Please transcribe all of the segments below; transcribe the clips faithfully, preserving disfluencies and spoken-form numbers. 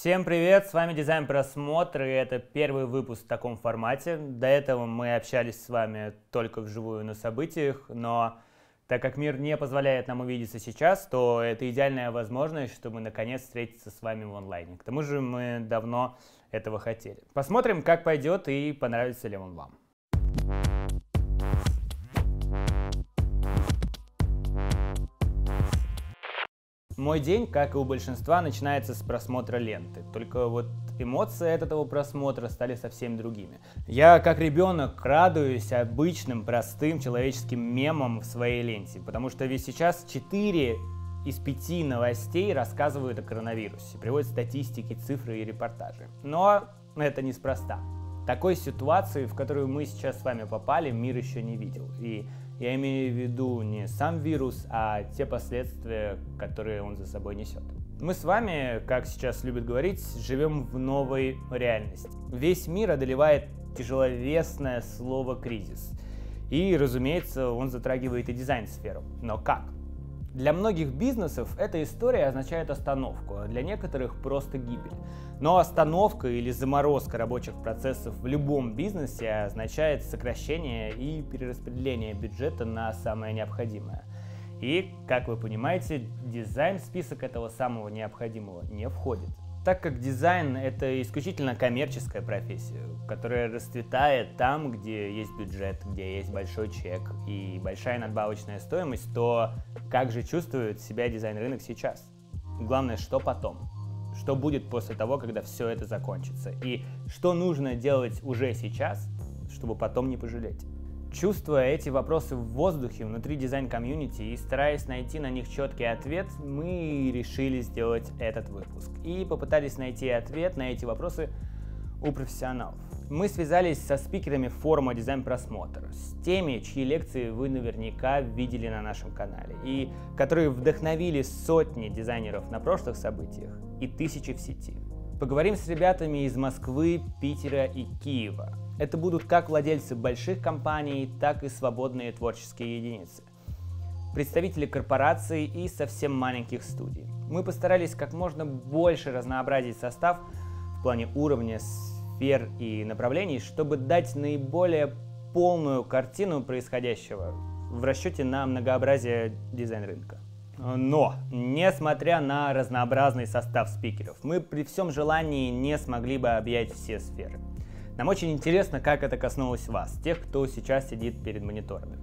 Всем привет, с вами Дизайн Просмотр, и это первый выпуск в таком формате. До этого мы общались с вами только вживую на событиях, но так как мир не позволяет нам увидеться сейчас, то это идеальная возможность, чтобы наконец встретиться с вами в онлайне. К тому же мы давно этого хотели. Посмотрим, как пойдет и понравится ли он вам. Мой день, как и у большинства, начинается с просмотра ленты. Только вот эмоции от этого просмотра стали совсем другими. Я, как ребенок, радуюсь обычным, простым человеческим мемам в своей ленте, потому что ведь сейчас четыре из пяти новостей рассказывают о коронавирусе, приводят статистики, цифры и репортажи. Но это неспроста. Такой ситуации, в которую мы сейчас с вами попали, мир еще не видел. И я имею в виду не сам вирус, а те последствия, которые он за собой несет. Мы с вами, как сейчас любят говорить, живем в новой реальности. Весь мир одолевает тяжеловесное слово «кризис». И, разумеется, он затрагивает и дизайн-сферу. Но как? Для многих бизнесов эта история означает остановку, а для некоторых просто гибель. Но остановка или заморозка рабочих процессов в любом бизнесе означает сокращение и перераспределение бюджета на самое необходимое. И, как вы понимаете, дизайн в список этого самого необходимого не входит. Так как дизайн — это исключительно коммерческая профессия, которая расцветает там, где есть бюджет, где есть большой чек и большая надбавочная стоимость, то как же чувствует себя дизайн-рынок сейчас? Главное, что потом? Что будет после того, когда все это закончится? И что нужно делать уже сейчас, чтобы потом не пожалеть? Чувствуя эти вопросы в воздухе внутри дизайн-комьюнити и стараясь найти на них четкий ответ, мы решили сделать этот выпуск и попытались найти ответ на эти вопросы у профессионалов. Мы связались со спикерами форума Дизайн Просмотр, с теми, чьи лекции вы наверняка видели на нашем канале и которые вдохновили сотни дизайнеров на прошлых событиях и тысячи в сети. Поговорим с ребятами из Москвы, Питера и Киева. Это будут как владельцы больших компаний, так и свободные творческие единицы, представители корпораций и совсем маленьких студий. Мы постарались как можно больше разнообразить состав в плане уровня, сфер и направлений, чтобы дать наиболее полную картину происходящего в расчете на многообразие дизайн-рынка. Но, несмотря на разнообразный состав спикеров, мы при всем желании не смогли бы объять все сферы. Нам очень интересно, как это коснулось вас, тех, кто сейчас сидит перед мониторами.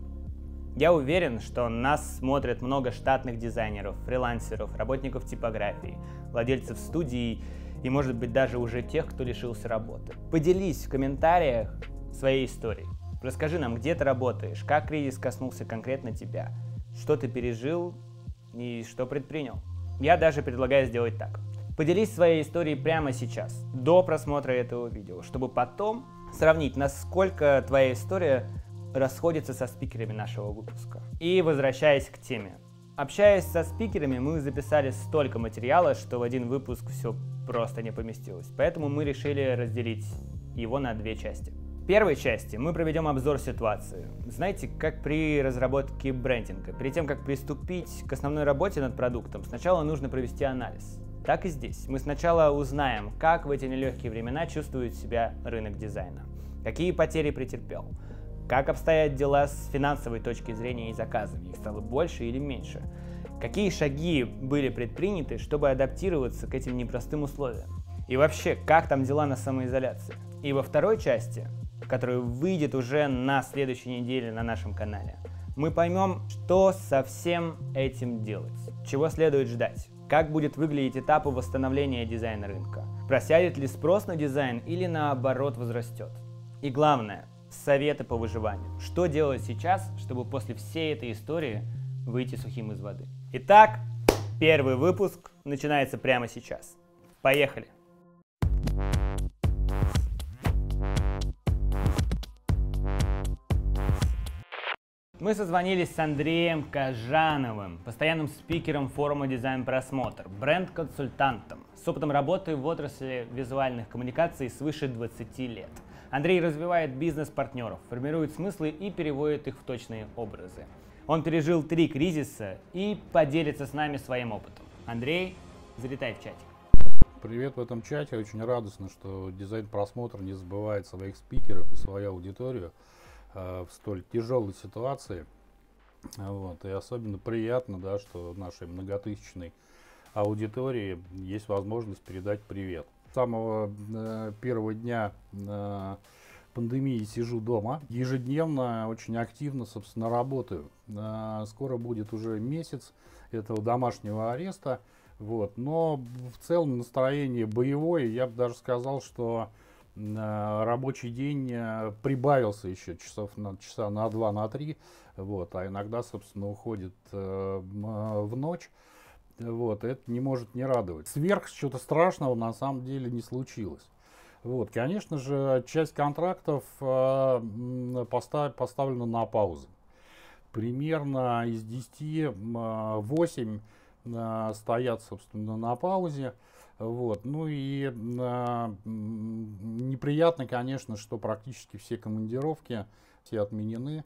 Я уверен, что нас смотрят много штатных дизайнеров, фрилансеров, работников типографии, владельцев студий и, может быть, даже уже тех, кто лишился работы. Поделись в комментариях своей историей. Расскажи нам, где ты работаешь, как кризис коснулся конкретно тебя, что ты пережил и что предпринял. Я даже предлагаю сделать так. Поделись своей историей прямо сейчас, до просмотра этого видео, чтобы потом сравнить, насколько твоя история расходится со спикерами нашего выпуска. И возвращаясь к теме. Общаясь со спикерами, мы записали столько материала, что в один выпуск все просто не поместилось. Поэтому мы решили разделить его на две части. В первой части мы проведем обзор ситуации. Знаете, как при разработке брендинга. Перед тем, как приступить к основной работе над продуктом, сначала нужно провести анализ. Так и здесь. Мы сначала узнаем, как в эти нелегкие времена чувствует себя рынок дизайна, какие потери претерпел, как обстоят дела с финансовой точки зрения и заказами, их стало больше или меньше, какие шаги были предприняты, чтобы адаптироваться к этим непростым условиям, и вообще, как там дела на самоизоляции. И во второй части, которая выйдет уже на следующей неделе на нашем канале, мы поймем, что со всем этим делать, чего следует ждать. Как будет выглядеть этапы восстановления дизайна рынка? Просядет ли спрос на дизайн или наоборот возрастет? И главное, советы по выживанию. Что делать сейчас, чтобы после всей этой истории выйти сухим из воды? Итак, первый выпуск начинается прямо сейчас. Поехали! Мы созвонились с Андреем Кожановым, постоянным спикером форума Дизайн Просмотр, бренд-консультантом, с опытом работы в отрасли визуальных коммуникаций свыше двадцати лет. Андрей развивает бизнес-партнеров, формирует смыслы и переводит их в точные образы. Он пережил три кризиса и поделится с нами своим опытом. Андрей, залетай в чатик. привет в этом чате. Очень радостно, что дизайн-просмотр не забывает своих спикеров и свою аудиторию э, в столь тяжелой ситуации. Вот. И особенно приятно, да, что нашей многотысячной аудитории есть возможность передать привет. С самого э, первого дня э, пандемии сижу дома. Ежедневно, очень активно, собственно, работаю. Э, скоро будет уже месяц этого домашнего ареста. Вот. Но в целом настроение боевое. Я бы даже сказал, что э, рабочий день э, прибавился еще часов на, часа на два, на три. Вот. А иногда, собственно, уходит э, в ночь. Вот. Это не может не радовать. Сверх чего-то страшного на самом деле не случилось. Вот. Конечно же, часть контрактов э, постав, поставлена на паузу. Примерно из десяти восемь стоят, собственно, на паузе. Вот. Ну и э, неприятно, конечно, что практически все командировки все отменены.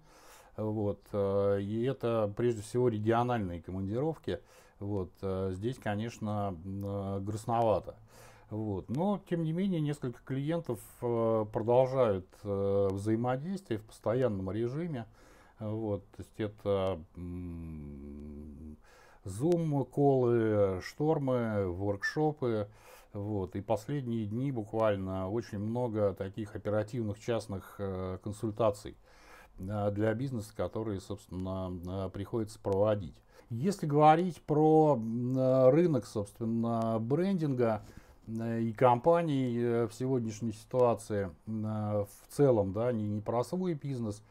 Вот. И это, прежде всего, региональные командировки. Вот. Здесь, конечно, грустновато. Вот. Но, тем не менее, несколько клиентов продолжают взаимодействие в постоянном режиме. Вот. То есть это зум-колы, штормы, воркшопы. Вот. И последние дни буквально очень много таких оперативных частных э, консультаций э, для бизнеса, которые, собственно, э, приходится проводить. Если говорить про э, рынок, собственно, брендинга э, и компаний э, в сегодняшней ситуации э, в целом, да, не, не про свой бизнес,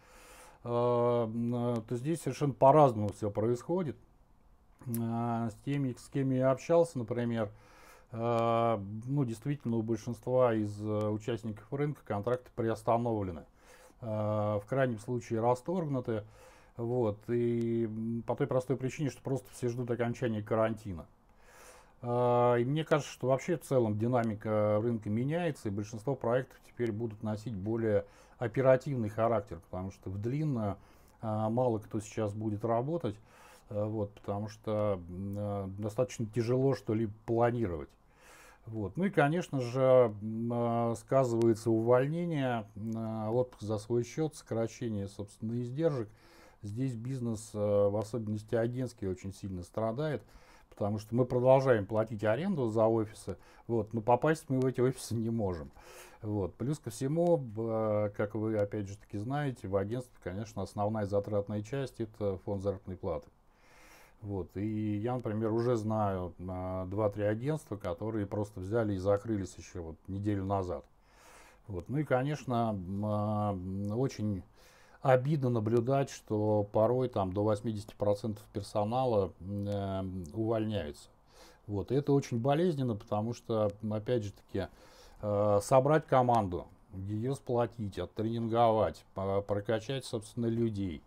э, э, то здесь совершенно по-разному все происходит. С теми, с кем я общался, например, э, ну, действительно, у большинства из участников рынка контракты приостановлены, э, в крайнем случае расторгнуты, вот, и по той простой причине, что просто все ждут окончания карантина. Э, и мне кажется, что вообще в целом динамика рынка меняется, и большинство проектов теперь будут носить более оперативный характер, потому что в длинно э, мало кто сейчас будет работать. Вот, потому что э, достаточно тяжело что-либо планировать. Вот. Ну и, конечно же, э, сказывается увольнение, э, отпуск за свой счет, сокращение, собственно, издержек. Здесь бизнес, э, в особенности агентский, очень сильно страдает, потому что мы продолжаем платить аренду за офисы, вот, но попасть мы в эти офисы не можем. Вот. Плюс ко всему, э, как вы опять же таки знаете, в агентстве, конечно, основная затратная часть — это фонд заработной платы. Вот. И я, например, уже знаю два-три агентства, которые просто взяли и закрылись еще вот неделю назад. Вот. Ну и, конечно, очень обидно наблюдать, что порой там до восьмидесяти процентов персонала увольняются. Вот. И это очень болезненно, потому что, опять же таки, собрать команду, ее сплотить, оттренинговать, прокачать, собственно, людей.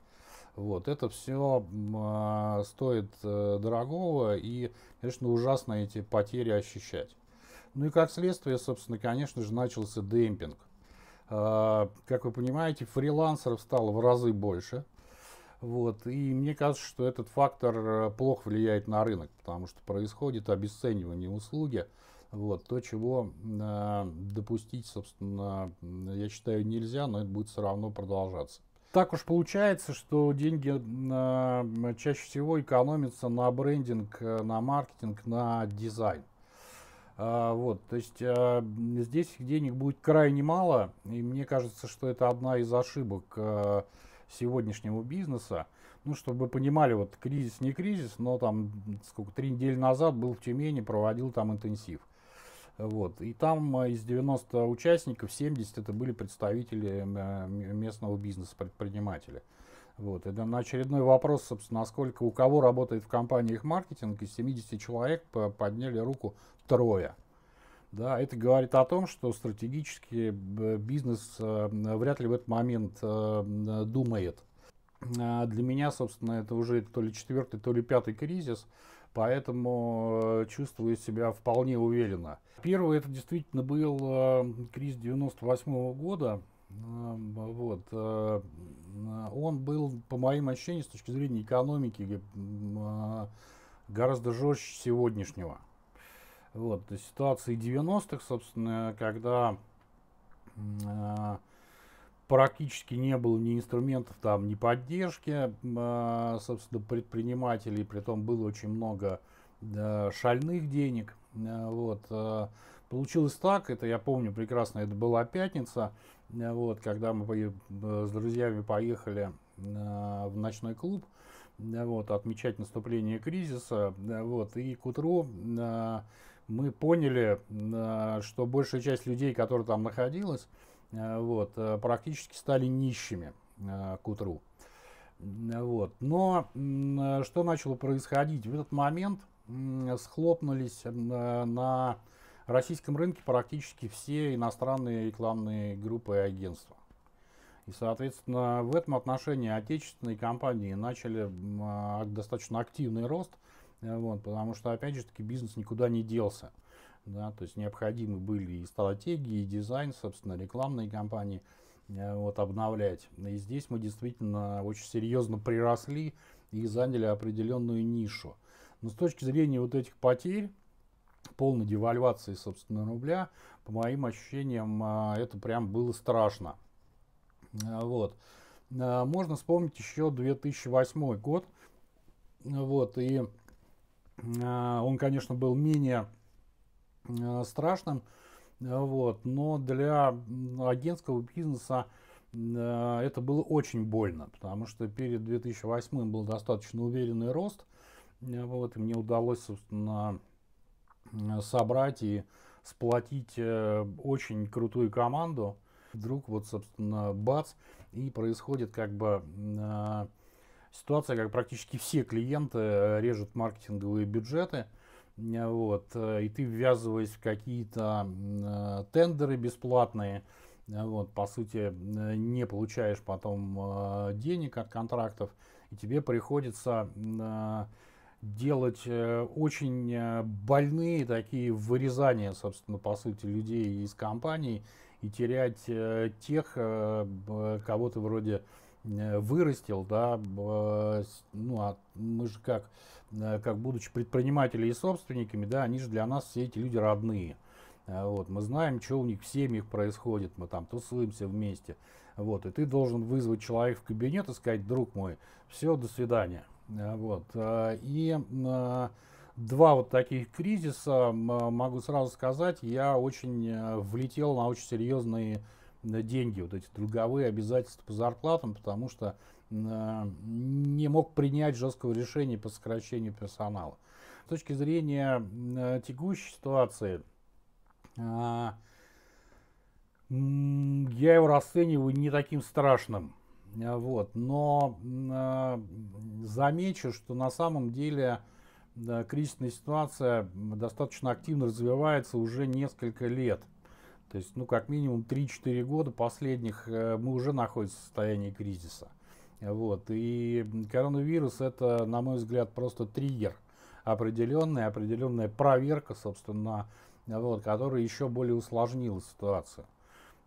Вот, это все э, стоит э, дорогого, и, конечно, ужасно эти потери ощущать. Ну и как следствие, собственно, конечно же, начался демпинг. Э, как вы понимаете, фрилансеров стало в разы больше. Вот, и мне кажется, что этот фактор плохо влияет на рынок, потому что происходит обесценивание услуги. Вот, то, чего э, допустить, собственно, я считаю, нельзя, но это будет все равно продолжаться. Так уж получается, что деньги э, чаще всего экономятся на брендинг, на маркетинг, на дизайн. Э, вот, то есть э, здесь денег будет крайне мало, и мне кажется, что это одна из ошибок э, сегодняшнего бизнеса. Ну, чтобы вы понимали, вот кризис не кризис, но там сколько, три недели назад был в Тюмени, проводил там интенсив. Вот. И там из девяноста участников семьдесят это были представители местного бизнеса, предприниматели. Вот. Это на очередной вопрос, собственно, насколько у кого работает в компаниях маркетинг, из семидесяти человек подняли руку трое. Да, это говорит о том, что стратегически бизнес вряд ли в этот момент думает. Для меня, собственно, это уже то ли четвертый, то ли пятый кризис. Поэтому чувствую себя вполне уверенно. Первый это действительно был кризис девяносто восьмого года. Вот. Он был, по моим ощущениям, с точки зрения экономики, гораздо жестче сегодняшнего. Вот, до ситуации девяностых, собственно, когда э, практически не было ни инструментов, там, ни поддержки, э, собственно, предпринимателей, при том было очень много э, шальных денег. Э, вот, э, получилось так, это я помню прекрасно, это была пятница, э, вот, когда мы э, с друзьями поехали э, в ночной клуб, э, вот, отмечать наступление кризиса, э, вот, и к утру... Э, мы поняли, что большая часть людей, которые там находилась, вот, практически стали нищими к утру. Вот. Но что начало происходить? В этот момент схлопнулись на российском рынке практически все иностранные рекламные группы и агентства. И, соответственно, в этом отношении отечественные компании начали достаточно активный рост. Вот, потому что, опять же таки, бизнес никуда не делся. Да, то есть необходимы были и стратегии, и дизайн, собственно, рекламные кампании вот, обновлять. И здесь мы действительно очень серьезно приросли и заняли определенную нишу. Но с точки зрения вот этих потерь, полной девальвации, собственно, рубля, по моим ощущениям, это прям было страшно. Вот. Можно вспомнить еще две тысячи восьмой год. Вот, и... Он, конечно, был менее страшным, вот, но для агентского бизнеса это было очень больно, потому что перед две тысячи восьмым был достаточно уверенный рост. Вот, и мне удалось, собственно, собрать и сплотить очень крутую команду. Вдруг, вот, собственно, бац, и происходит как бы... ситуация, как практически все клиенты режут маркетинговые бюджеты, вот, и ты, ввязываясь в какие-то э, тендеры бесплатные, вот, по сути, не получаешь потом э, денег от контрактов, и тебе приходится э, делать очень больные такие вырезания, собственно, по сути, людей из компаний и терять э, тех, э, кого ты вроде... вырастил, да, ну, а мы же как, как будучи предпринимателями и собственниками, да, они же для нас все эти люди родные, вот, мы знаем, что у них в семьях происходит, мы там тусуемся вместе, вот, и ты должен вызвать человека в кабинет и сказать: друг мой, все, до свидания, вот, и два вот таких кризиса, могу сразу сказать, я очень влетел на очень серьезные деньги, вот эти долговые обязательства по зарплатам, потому что э, не мог принять жесткого решения по сокращению персонала. С точки зрения э, текущей ситуации, э, я его расцениваю не таким страшным. Вот, но э, замечу, что на самом деле э, кризисная ситуация достаточно активно развивается уже несколько лет. То есть, ну, как минимум три-четыре года последних мы уже находимся в состоянии кризиса. Вот. И коронавирус — это, на мой взгляд, просто триггер определенный, определенная проверка, собственно, вот, которая еще более усложнила ситуацию.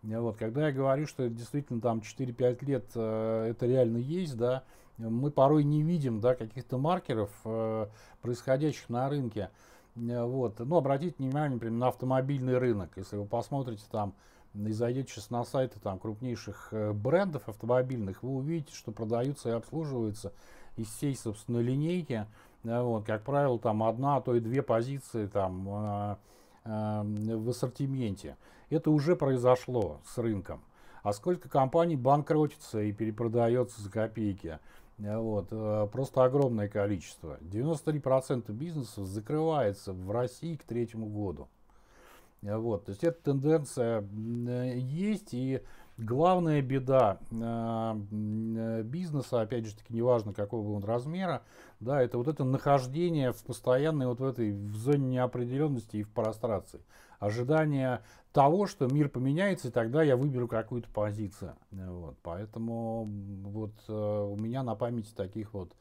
Вот. Когда я говорю, что действительно там четыре-пять лет это реально есть, да, мы порой не видим, да, каких-то маркеров, происходящих на рынке. Вот. Но обратите внимание, например, на автомобильный рынок. Если вы посмотрите там и зайдете сейчас на сайты там крупнейших брендов автомобильных, вы увидите, что продаются и обслуживаются из всей, собственно, линейки. Вот. Как правило, там одна, а то и две позиции там, в ассортименте. Это уже произошло с рынком. А сколько компаний банкротится и перепродается за копейки? Вот, просто огромное количество. девяносто три процента бизнесов закрывается в России к третьему году. Вот, то есть эта тенденция есть. И главная беда бизнеса, опять же таки, неважно какого бы он размера, да, это вот это нахождение в постоянной вот в этой в зоне неопределенности и в прострации. Ожидание того, что мир поменяется, и тогда я выберу какую-то позицию. Вот, поэтому вот у меня на памяти таких вот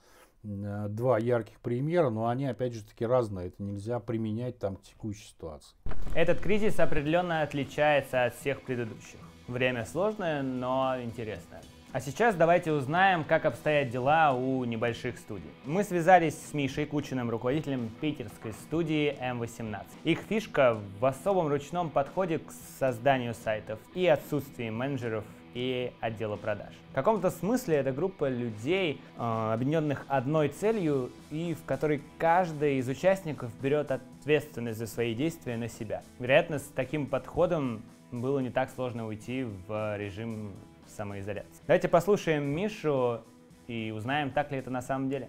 два ярких примера, но они, опять же таки, разные. Это нельзя применять там к текущей ситуации. Этот кризис определенно отличается от всех предыдущих. Время сложное, но интересное. А сейчас давайте узнаем, как обстоят дела у небольших студий. Мы связались с Мишей Кучиным, руководителем питерской студии эм восемнадцать. Их фишка в особом ручном подходе к созданию сайтов и отсутствии менеджеров и отдела продаж. В каком-то смысле это группа людей, объединенных одной целью и в которой каждый из участников берет ответственность за свои действия на себя. Вероятно, с таким подходом было не так сложно уйти в режим самоизоляции. Давайте послушаем Мишу и узнаем, так ли это на самом деле.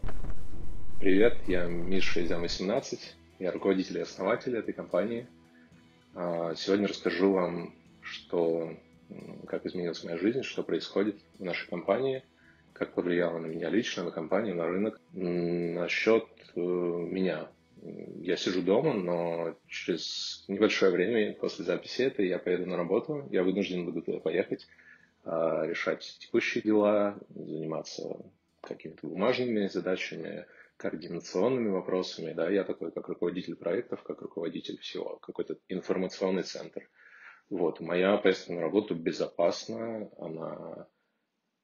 Привет, я Миша из эм восемнадцать. Я руководитель и основатель этой компании. Сегодня расскажу вам, что, как изменилась моя жизнь, что происходит в нашей компании, как повлияло на меня лично, на компанию, на рынок. Насчет меня. Я сижу дома, но через небольшое время после записи этой я поеду на работу. Я вынужден буду туда поехать, решать текущие дела, заниматься какими-то бумажными задачами, координационными вопросами. Да, я такой, как руководитель проектов, как руководитель всего, какой-то информационный центр. Вот, моя поездка на работу безопасна, она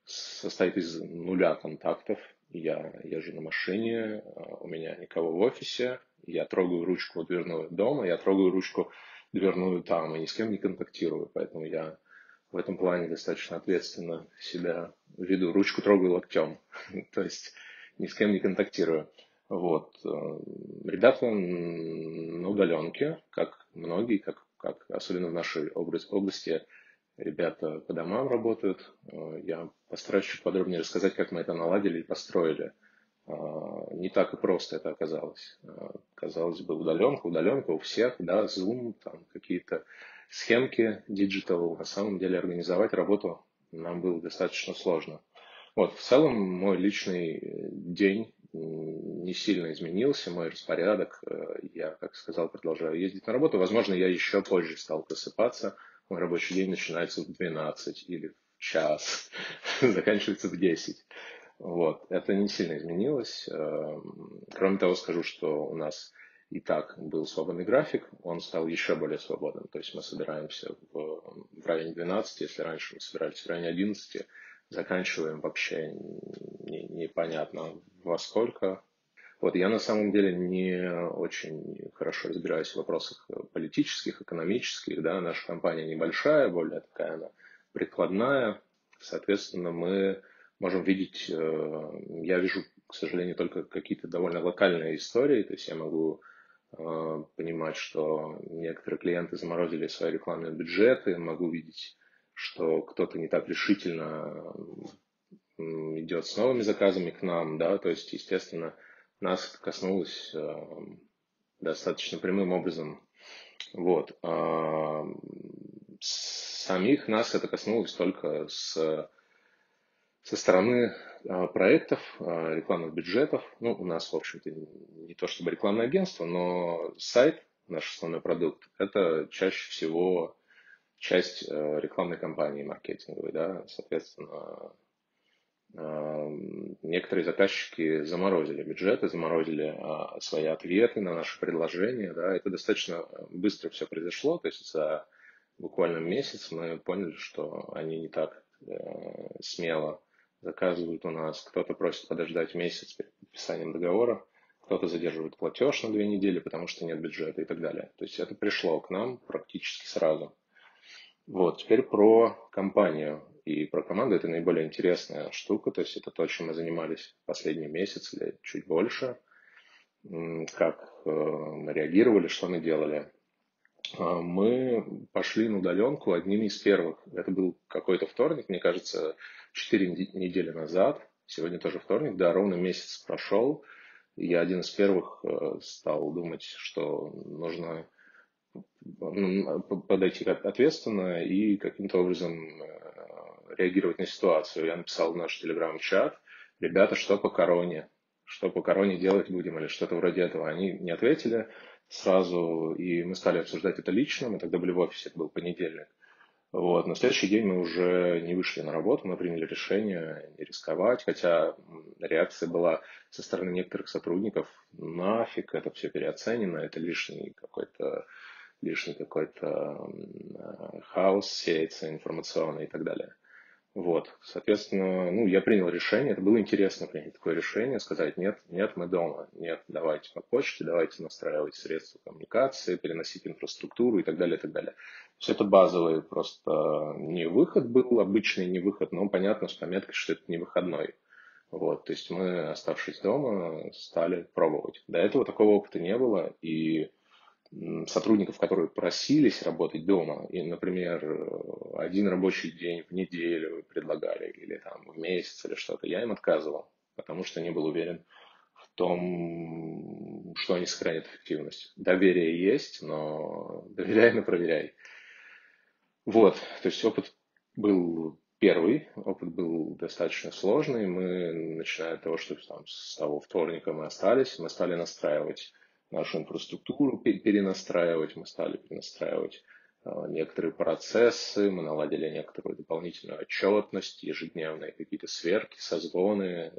состоит из нуля контактов. Я езжу на машине, у меня никого в офисе, я трогаю ручку дверную дома, я трогаю ручку дверную там и ни с кем не контактирую, поэтому я в этом плане достаточно ответственно себя веду. Ручку трогаю локтем, то есть ни с кем не контактирую. Вот. Ребята на удаленке, как многие, как, как особенно в нашей области, ребята по домам работают. Я постараюсь чуть подробнее рассказать, как мы это наладили и построили. Не так и просто это оказалось. Казалось бы, удаленка, удаленка у всех, да, Zoom, там какие-то схемки диджитал. На самом деле организовать работу нам было достаточно сложно. Вот, в целом мой личный день не сильно изменился, мой распорядок. Я, как сказал, продолжаю ездить на работу. Возможно, я еще позже стал просыпаться. Мой рабочий день начинается в двенадцать или в час, заканчивается в десять. Вот. Это не сильно изменилось. Кроме того, скажу, что у нас и так был свободный график, он стал еще более свободным. То есть мы собираемся в, в районе двенадцати, если раньше мы собирались в районе одиннадцати, заканчиваем вообще не, непонятно во сколько. Вот. Я на самом деле не очень хорошо разбираюсь в вопросах политических, экономических. Да? Наша компания небольшая, более такая она прикладная. Соответственно, мы можем видеть, я вижу, к сожалению, только какие-то довольно локальные истории. То есть я могу понимать, что некоторые клиенты заморозили свои рекламные бюджеты, могу видеть, что кто-то не так решительно идет с новыми заказами к нам. Да? То есть, естественно, нас это коснулось достаточно прямым образом. Вот. Самих нас это коснулось только с... со стороны проектов, рекламных бюджетов. Ну, у нас, в общем-то, не то чтобы рекламное агентство, но сайт, наш основной продукт, это чаще всего часть рекламной кампании маркетинговой. Да? Соответственно, некоторые заказчики заморозили бюджеты, заморозили свои ответы на наши предложения. Да? Это достаточно быстро все произошло. То есть за буквально месяц мы поняли, что они не так смело заказывают у нас. Кто-то просит подождать месяц перед подписанием договора, кто-то задерживает платеж на две недели, потому что нет бюджета и так далее. То есть это пришло к нам практически сразу. Вот, теперь про компанию и про команду. Это наиболее интересная штука. То есть это то, чем мы занимались последний месяц или чуть больше. Как мы реагировали, что мы делали. Мы пошли на удаленку одним из первых. Это был какой-то вторник, мне кажется, четыре недели назад. Сегодня тоже вторник, да, ровно месяц прошел. Я один из первых стал думать, что нужно подойти ответственно и каким-то образом реагировать на ситуацию. Я написал в наш телеграм-чат: ребята, что по короне? Что по короне делать будем? Или что-то вроде этого. Они не ответили сразу, и мы стали обсуждать это лично. Мы тогда были в офисе, это был понедельник. Вот. На следующий день мы уже не вышли на работу, мы приняли решение не рисковать, хотя реакция была со стороны некоторых сотрудников: нафиг, это все переоценено, это лишний какой-то лишний какой-то хаос сеется информационный и так далее. Вот, соответственно, ну, я принял решение, это было интересно принять такое решение, сказать, нет, нет, мы дома, нет, давайте по почте, давайте настраивать средства коммуникации, переносить инфраструктуру и так далее, и так далее. То есть это базовый просто не выход был, обычный не выход, но понятно с пометкой, что это не выходной. Вот, то есть мы, оставшись дома, стали пробовать. До этого такого опыта не было, и сотрудников, которые просились работать дома, и, например, один рабочий день в неделю предлагали, или там в месяц, или что-то, я им отказывал, потому что не был уверен в том, что они сохранят эффективность. Доверие есть, но доверяй, но проверяй. Вот, то есть опыт был первый, опыт был достаточно сложный, мы, начиная от того, что там, с того вторника мы остались, мы стали настраивать нашу инфраструктуру, перенастраивать, мы стали перенастраивать некоторые процессы, мы наладили некоторую дополнительную отчетность, ежедневные какие-то сверки, созвоны.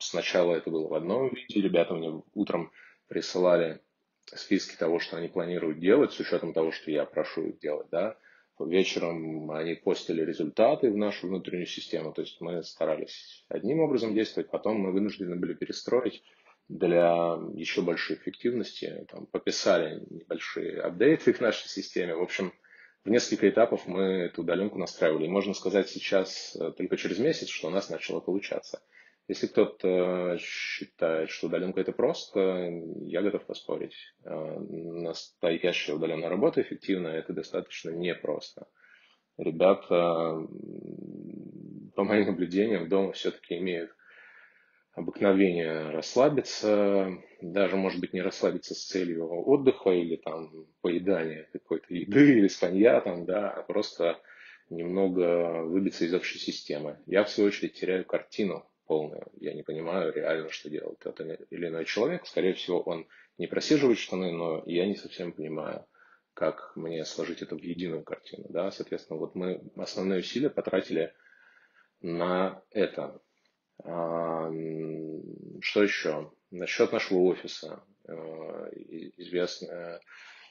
Сначала это было в одном виде, ребята мне утром присылали списки того, что они планируют делать, с учетом того, что я прошу их делать, да. Вечером они постили результаты в нашу внутреннюю систему, то есть мы старались одним образом действовать, потом мы вынуждены были перестроить для еще большей эффективности, там, пописали небольшие апдейты в нашей системе. В общем, в несколько этапов мы эту удаленку настраивали. И можно сказать сейчас, только через месяц, что у нас начало получаться. Если кто-то считает, что удаленка это просто, я готов поспорить. Настоящая удаленная работа эффективная, это достаточно непросто. Ребята, по моим наблюдениям, дома все-таки имеют обыкновение расслабиться, даже, может быть, не расслабиться с целью отдыха или там поедания какой-то еды или спанья, там, да, а просто немного выбиться из общей системы. Я, в свою очередь, теряю картину полную. Я не понимаю реально, что делал тот или иной человек. Скорее всего, он не просиживает штаны, но я не совсем понимаю, как мне сложить это в единую картину. Да? Соответственно, вот мы основные усилия потратили на это. Что еще? Насчет нашего офиса. Известная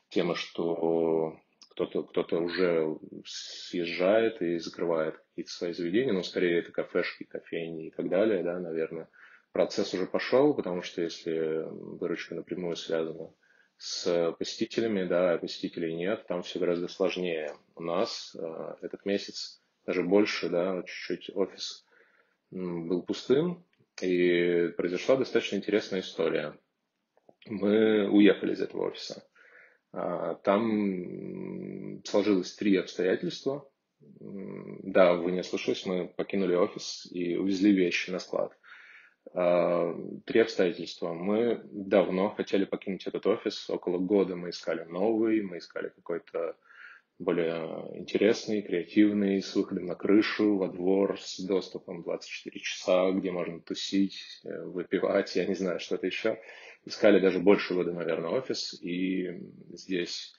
тема, что кто-то, кто-то уже съезжает и закрывает какие-то свои заведения, но скорее это кафешки, кофейни и так далее, да, наверное. Процесс уже пошел, потому что если выручка напрямую связана с посетителями, да, а посетителей нет, там все гораздо сложнее. У нас этот месяц, даже больше, да, чуть-чуть офис был пустым, и произошла достаточно интересная история. Мы уехали из этого офиса. Там сложилось три обстоятельства. Да, вы не ослышались, мы покинули офис и увезли вещи на склад. Три обстоятельства. Мы давно хотели покинуть этот офис. Около года мы искали новый, мы искали какой-то более интересный, креативный, с выходом на крышу, во двор, с доступом двадцать четыре часа, где можно тусить, выпивать, я не знаю, что-то еще. Искали даже больше года, наверное, офис, и здесь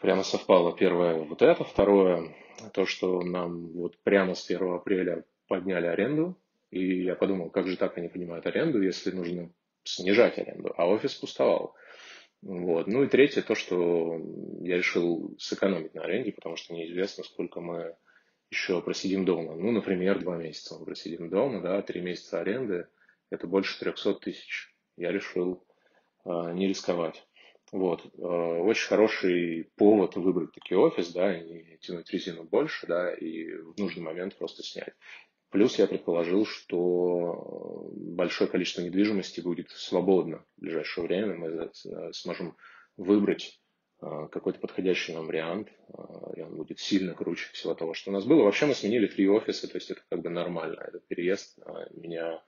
прямо совпало первое вот это, второе то, что нам вот прямо с первого апреля подняли аренду, и я подумал, как же так они понимают аренду, если нужно снижать аренду, а офис пустовал. Вот. Ну и третье, то, что я решил сэкономить на аренде, потому что неизвестно, сколько мы еще просидим дома. Ну, например, два месяца мы просидим дома, да, три месяца аренды, это больше трехсот тысяч. Я решил э, не рисковать. Вот. Э, очень хороший повод выбрать таки офис, да, и не тянуть резину больше, да, и в нужный момент просто снять. Плюс я предположил, что большое количество недвижимости будет свободно в ближайшее время. Мы сможем выбрать какой-то подходящий нам вариант, и он будет сильно круче всего того, что у нас было. Вообще мы сменили три офиса, то есть это как бы нормально. Этот переезд меня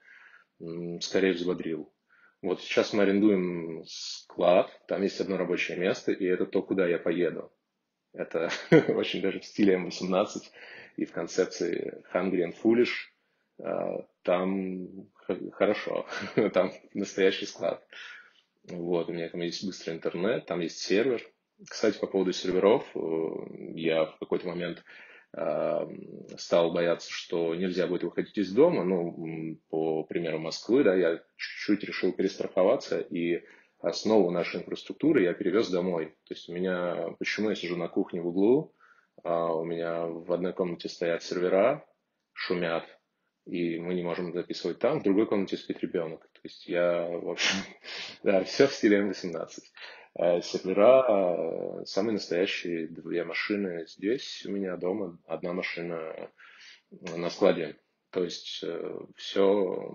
скорее взбодрил. Вот сейчас мы арендуем склад, там есть одно рабочее место, и это то, куда я поеду. Это очень даже в стиле эм восемнадцать и в концепции Hungry and Foolish. Там хорошо, там настоящий склад. Вот, у меня там есть быстрый интернет, там есть сервер. Кстати, по поводу серверов, я в какой-то момент стал бояться, что нельзя будет выходить из дома. Ну, по примеру Москвы, да, я чуть-чуть решил перестраховаться и основу нашей инфраструктуры я перевез домой. То есть у меня, почему я сижу на кухне в углу, а у меня в одной комнате стоят сервера, шумят, и мы не можем записывать там, в другой комнате спит ребенок. То есть я, в общем, да, все в стиле эм восемнадцать. Сервера, самые настоящие две машины здесь у меня дома, одна машина на складе. То есть все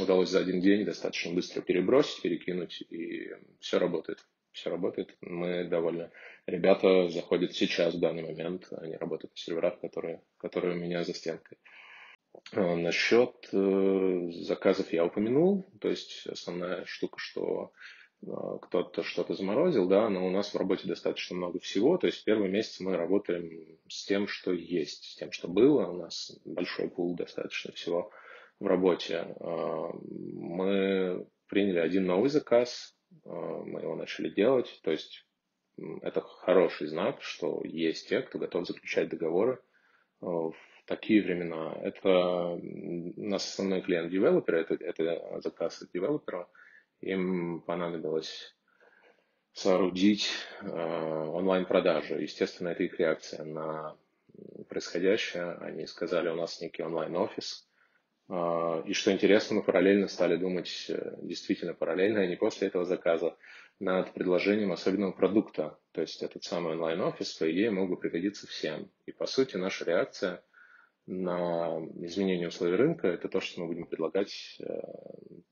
удалось за один день достаточно быстро перебросить, перекинуть, и все работает. Все работает, мы довольны. Ребята заходят сейчас, в данный момент, они работают на серверах, которые, которые у меня за стенкой. Насчет заказов я упомянул, то есть основная штука, что кто-то что-то заморозил, да, но у нас в работе достаточно много всего, то есть первый месяц мы работаем с тем, что есть, с тем, что было, у нас большой пул достаточно всего в работе. Мы приняли один новый заказ, мы его начали делать, то есть это хороший знак, что есть те, кто готов заключать договоры в такие времена. Это у нас основной клиент девелопера, это, это заказ от девелопера, им понадобилось соорудить э, онлайн-продажи. Естественно, это их реакция на происходящее. Они сказали, у нас некий онлайн-офис. Э, и что интересно, мы параллельно стали думать, действительно параллельно, и не после этого заказа, над предложением особенного продукта. То есть этот самый онлайн-офис, по идее, мог бы пригодиться всем. И, по сути, наша реакция на изменение условий рынка — это то, что мы будем предлагать э,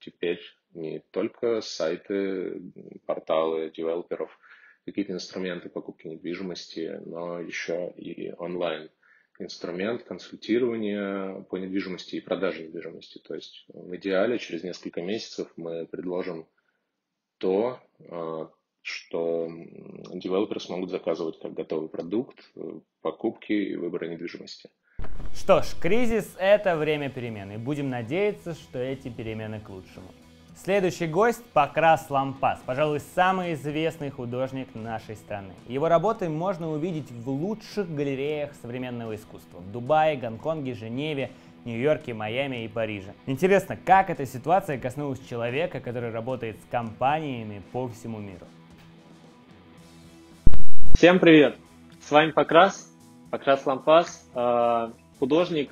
теперь не только сайты, порталы девелоперов, какие-то инструменты покупки недвижимости, но еще и онлайн-инструмент консультирования по недвижимости и продажи недвижимости. То есть в идеале через несколько месяцев мы предложим то, э, что девелоперы смогут заказывать как готовый продукт покупки и выбора недвижимости. Что ж, кризис – это время перемен, и будем надеяться, что эти перемены к лучшему. Следующий гость – Покрас Лампас, пожалуй, самый известный художник нашей страны. Его работы можно увидеть в лучших галереях современного искусства – в Дубае, Гонконге, Женеве, Нью-Йорке, Майами и Париже. Интересно, как эта ситуация коснулась человека, который работает с компаниями по всему миру? Всем привет! С вами Покрас. Покрас Лампас, художник,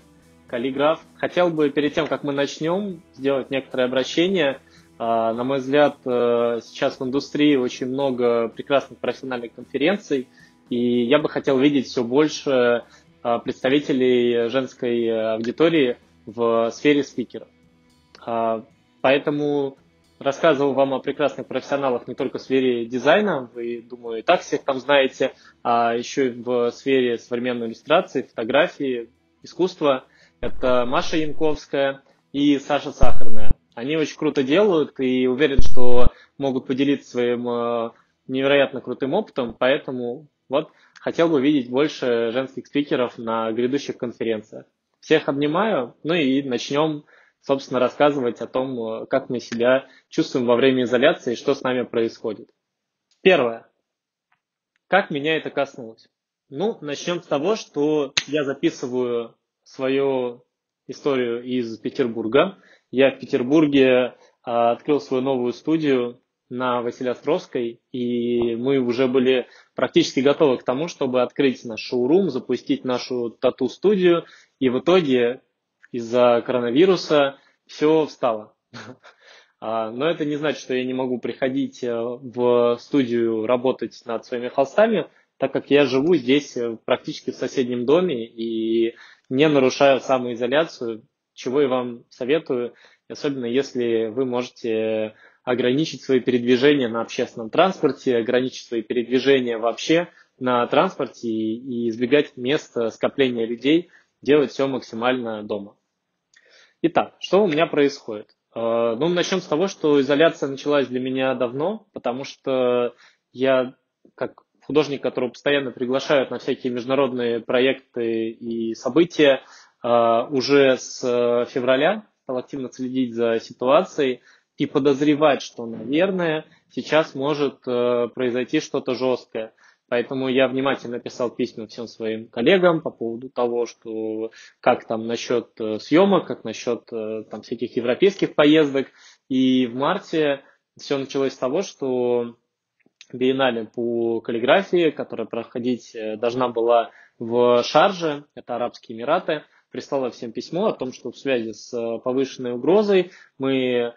каллиграф. Хотел бы перед тем, как мы начнем, сделать некоторые обращения. На мой взгляд, сейчас в индустрии очень много прекрасных профессиональных конференций, и я бы хотел видеть все больше представителей женской аудитории в сфере спикеров. Поэтому рассказывал вам о прекрасных профессионалах не только в сфере дизайна, вы, думаю, и так всех там знаете, а еще и в сфере современной иллюстрации, фотографии, искусства. Это Маша Янковская и Саша Сахарная. Они очень круто делают и уверен, что могут поделиться своим невероятно крутым опытом, поэтому вот хотел бы видеть больше женских спикеров на грядущих конференциях. Всех обнимаю, ну и начнем, собственно, рассказывать о том, как мы себя чувствуем во время изоляции и что с нами происходит. Первое. Как меня это коснулось? Ну, начнем с того, что я записываю свою историю из Петербурга. Я в Петербурге а, открыл свою новую студию на Василеостровской, и мы уже были практически готовы к тому, чтобы открыть наш шоурум, запустить нашу тату-студию, и в итоге из-за коронавируса все встало. Но это не значит, что я не могу приходить в студию работать над своими холстами, так как я живу здесь практически в соседнем доме и не нарушаю самоизоляцию, чего я вам советую, особенно если вы можете ограничить свои передвижения на общественном транспорте, ограничить свои передвижения вообще на транспорте и избегать мест скопления людей, делать все максимально дома. Итак, что у меня происходит? Ну, начнем с того, что изоляция началась для меня давно, потому что я, как художник, которого постоянно приглашают на всякие международные проекты и события, уже с февраля стал активно следить за ситуацией и подозревать, что, наверное, сейчас может произойти что-то жесткое. Поэтому я внимательно писал письма всем своим коллегам по поводу того, что как там насчет съемок, как насчет там всяких европейских поездок. И в марте все началось с того, что биеннале по каллиграфии, которая проходить должна была в Шарже, это Арабские Эмираты, прислала всем письмо о том, что в связи с повышенной угрозой мы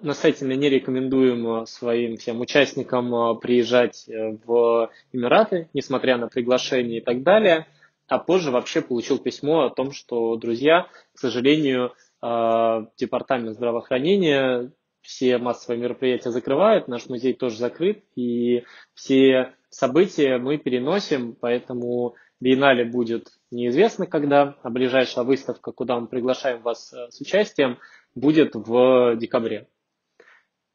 настоятельно не рекомендуем своим всем участникам приезжать в Эмираты, несмотря на приглашение и так далее. А позже вообще получил письмо о том, что, друзья, к сожалению, департамент здравоохранения все массовые мероприятия закрывают, наш музей тоже закрыт, и все события мы переносим, поэтому биеннале будет неизвестно когда, а ближайшая выставка, куда мы приглашаем вас с участием, будет в декабре.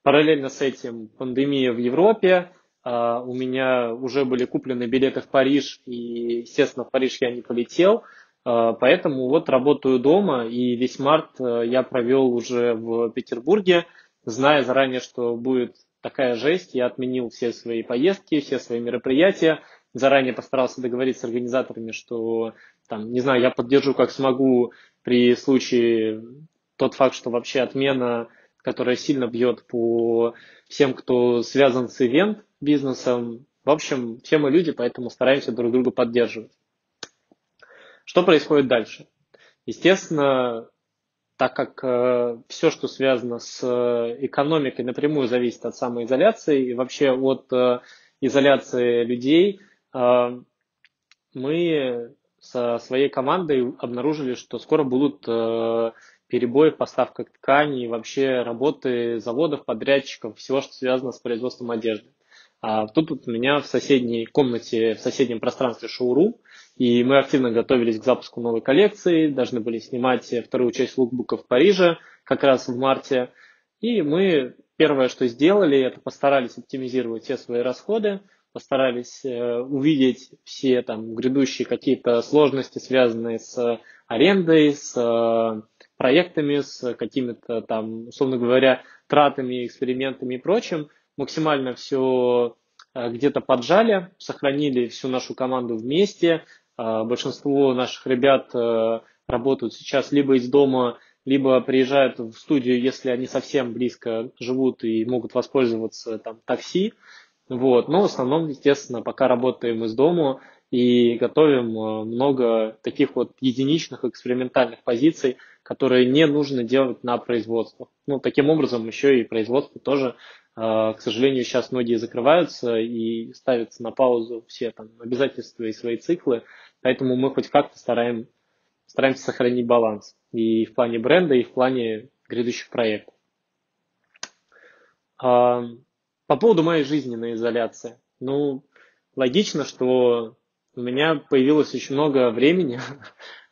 Параллельно с этим пандемия в Европе. Uh, у меня уже были куплены билеты в Париж, и, естественно, в Париж я не полетел, uh, поэтому вот работаю дома, и весь март uh, я провел уже в Петербурге, зная заранее, что будет такая жесть, я отменил все свои поездки, все свои мероприятия, заранее постарался договориться с организаторами, что, там, не знаю, я поддержу как смогу при случае тот факт, что вообще отмена, которая сильно бьет по всем, кто связан с ивент-бизнесом. В общем, все мы люди, поэтому стараемся друг друга поддерживать. Что происходит дальше? Естественно, так как э, все, что связано с экономикой, напрямую зависит от самоизоляции и вообще от э, изоляции людей, э, мы со своей командой обнаружили, что скоро будут э, перебои в поставках тканей, вообще работы заводов, подрядчиков, всего, что связано с производством одежды. А тут вот у меня в соседней комнате, в соседнем пространстве шоурум, и мы активно готовились к запуску новой коллекции, должны были снимать вторую часть лукбука в Париже, как раз в марте. И мы первое, что сделали, это постарались оптимизировать все свои расходы, постарались э, увидеть все там грядущие какие-то сложности, связанные с арендой, с э, проектами, с какими-то там, условно говоря, тратами, экспериментами и прочим. Максимально все где-то поджали, сохранили всю нашу команду вместе. Большинство наших ребят работают сейчас либо из дома, либо приезжают в студию, если они совсем близко живут и могут воспользоваться там такси. Вот. Но в основном, естественно, пока работаем из дома и готовим много таких вот единичных экспериментальных позиций, которые не нужно делать на производстве. Ну, таким образом, еще и производство тоже, к сожалению, сейчас многие закрываются и ставятся на паузу все там обязательства и свои циклы, поэтому мы хоть как-то стараем, стараемся сохранить баланс и в плане бренда, и в плане грядущих проектов. По поводу моей жизненной изоляции. Ну, логично, что у меня появилось очень много времени,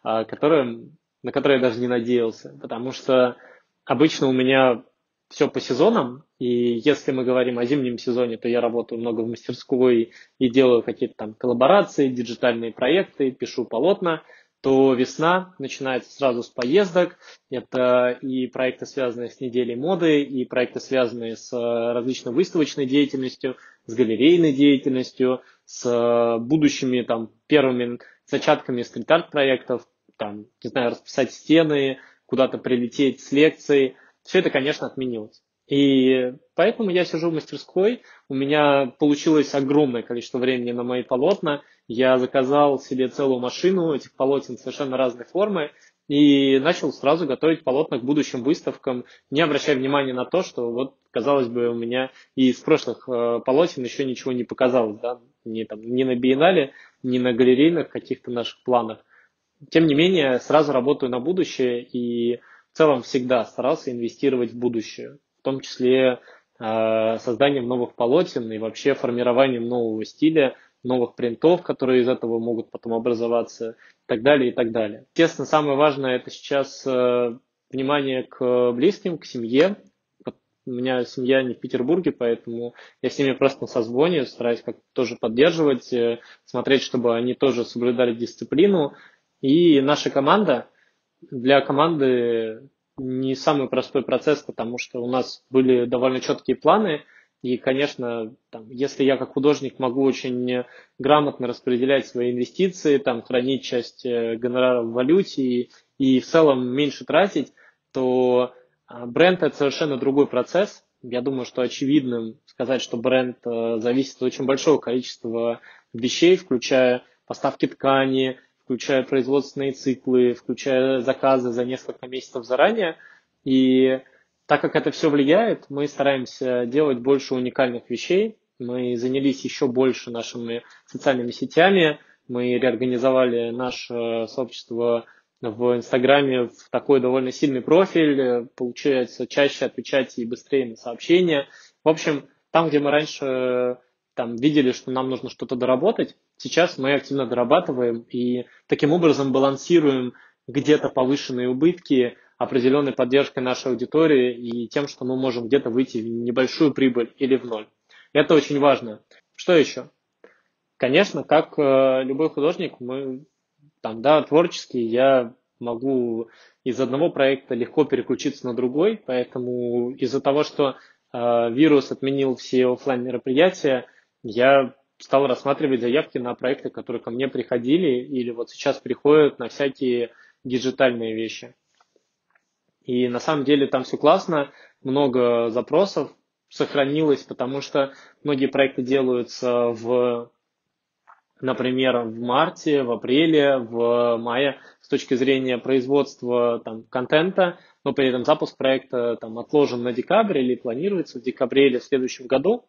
которое... на который я даже не надеялся, потому что обычно у меня все по сезонам, и если мы говорим о зимнем сезоне, то я работаю много в мастерской и делаю какие-то там коллаборации, диджитальные проекты, пишу полотна, то весна начинается сразу с поездок, это и проекты, связанные с неделей моды, и проекты, связанные с различной выставочной деятельностью, с галерейной деятельностью, с будущими там первыми зачатками стрит-арт проектов, там, не знаю, расписать стены, куда-то прилететь с лекцией. Все это, конечно, отменилось. И поэтому я сижу в мастерской, у меня получилось огромное количество времени на мои полотна, я заказал себе целую машину этих полотен совершенно разной формы и начал сразу готовить полотна к будущим выставкам, не обращая внимания на то, что, вот, казалось бы, у меня и из прошлых э, полотен еще ничего не показалось, да? Ни, там, ни на биеннале, ни на галерейных каких-то наших планах. Тем не менее, сразу работаю на будущее и в целом всегда старался инвестировать в будущее, в том числе э, созданием новых полотен и вообще формированием нового стиля, новых принтов, которые из этого могут потом образоваться, и так далее, и так далее. Естественно, самое важное – это сейчас э, внимание к близким, к семье. У меня семья не в Петербурге, поэтому я с ними просто на созвоне, стараюсь как-то тоже поддерживать, э, смотреть, чтобы они тоже соблюдали дисциплину. И наша команда, для команды не самый простой процесс, потому что у нас были довольно четкие планы, и, конечно, там, если я как художник могу очень грамотно распределять свои инвестиции, там, хранить часть гонорара в валюте и, и в целом меньше тратить, то бренд – это совершенно другой процесс. Я думаю, что очевидным сказать, что бренд зависит от очень большого количества вещей, включая поставки ткани, включая производственные циклы, включая заказы за несколько месяцев заранее. И так как это все влияет, мы стараемся делать больше уникальных вещей. Мы занялись еще больше нашими социальными сетями. Мы реорганизовали наше сообщество в Инстаграме в такой довольно сильный профиль. Получается чаще отвечать и быстрее на сообщения. В общем, там, где мы раньше там, видели, что нам нужно что-то доработать, сейчас мы активно дорабатываем и таким образом балансируем где-то повышенные убытки определенной поддержкой нашей аудитории и тем, что мы можем где-то выйти в небольшую прибыль или в ноль. Это очень важно. Что еще? Конечно, как любой художник, мы там, да, творческий, я могу из одного проекта легко переключиться на другой, поэтому из-за того, что э, вирус отменил все офлайн мероприятия, я стал рассматривать заявки на проекты, которые ко мне приходили или вот сейчас приходят, на всякие диджитальные вещи. И на самом деле там все классно, много запросов сохранилось, потому что многие проекты делаются в... Например, в марте, в апреле, в мае с точки зрения производства там, контента, но при этом запуск проекта там, отложен на декабрь или планируется в декабре или в следующем году.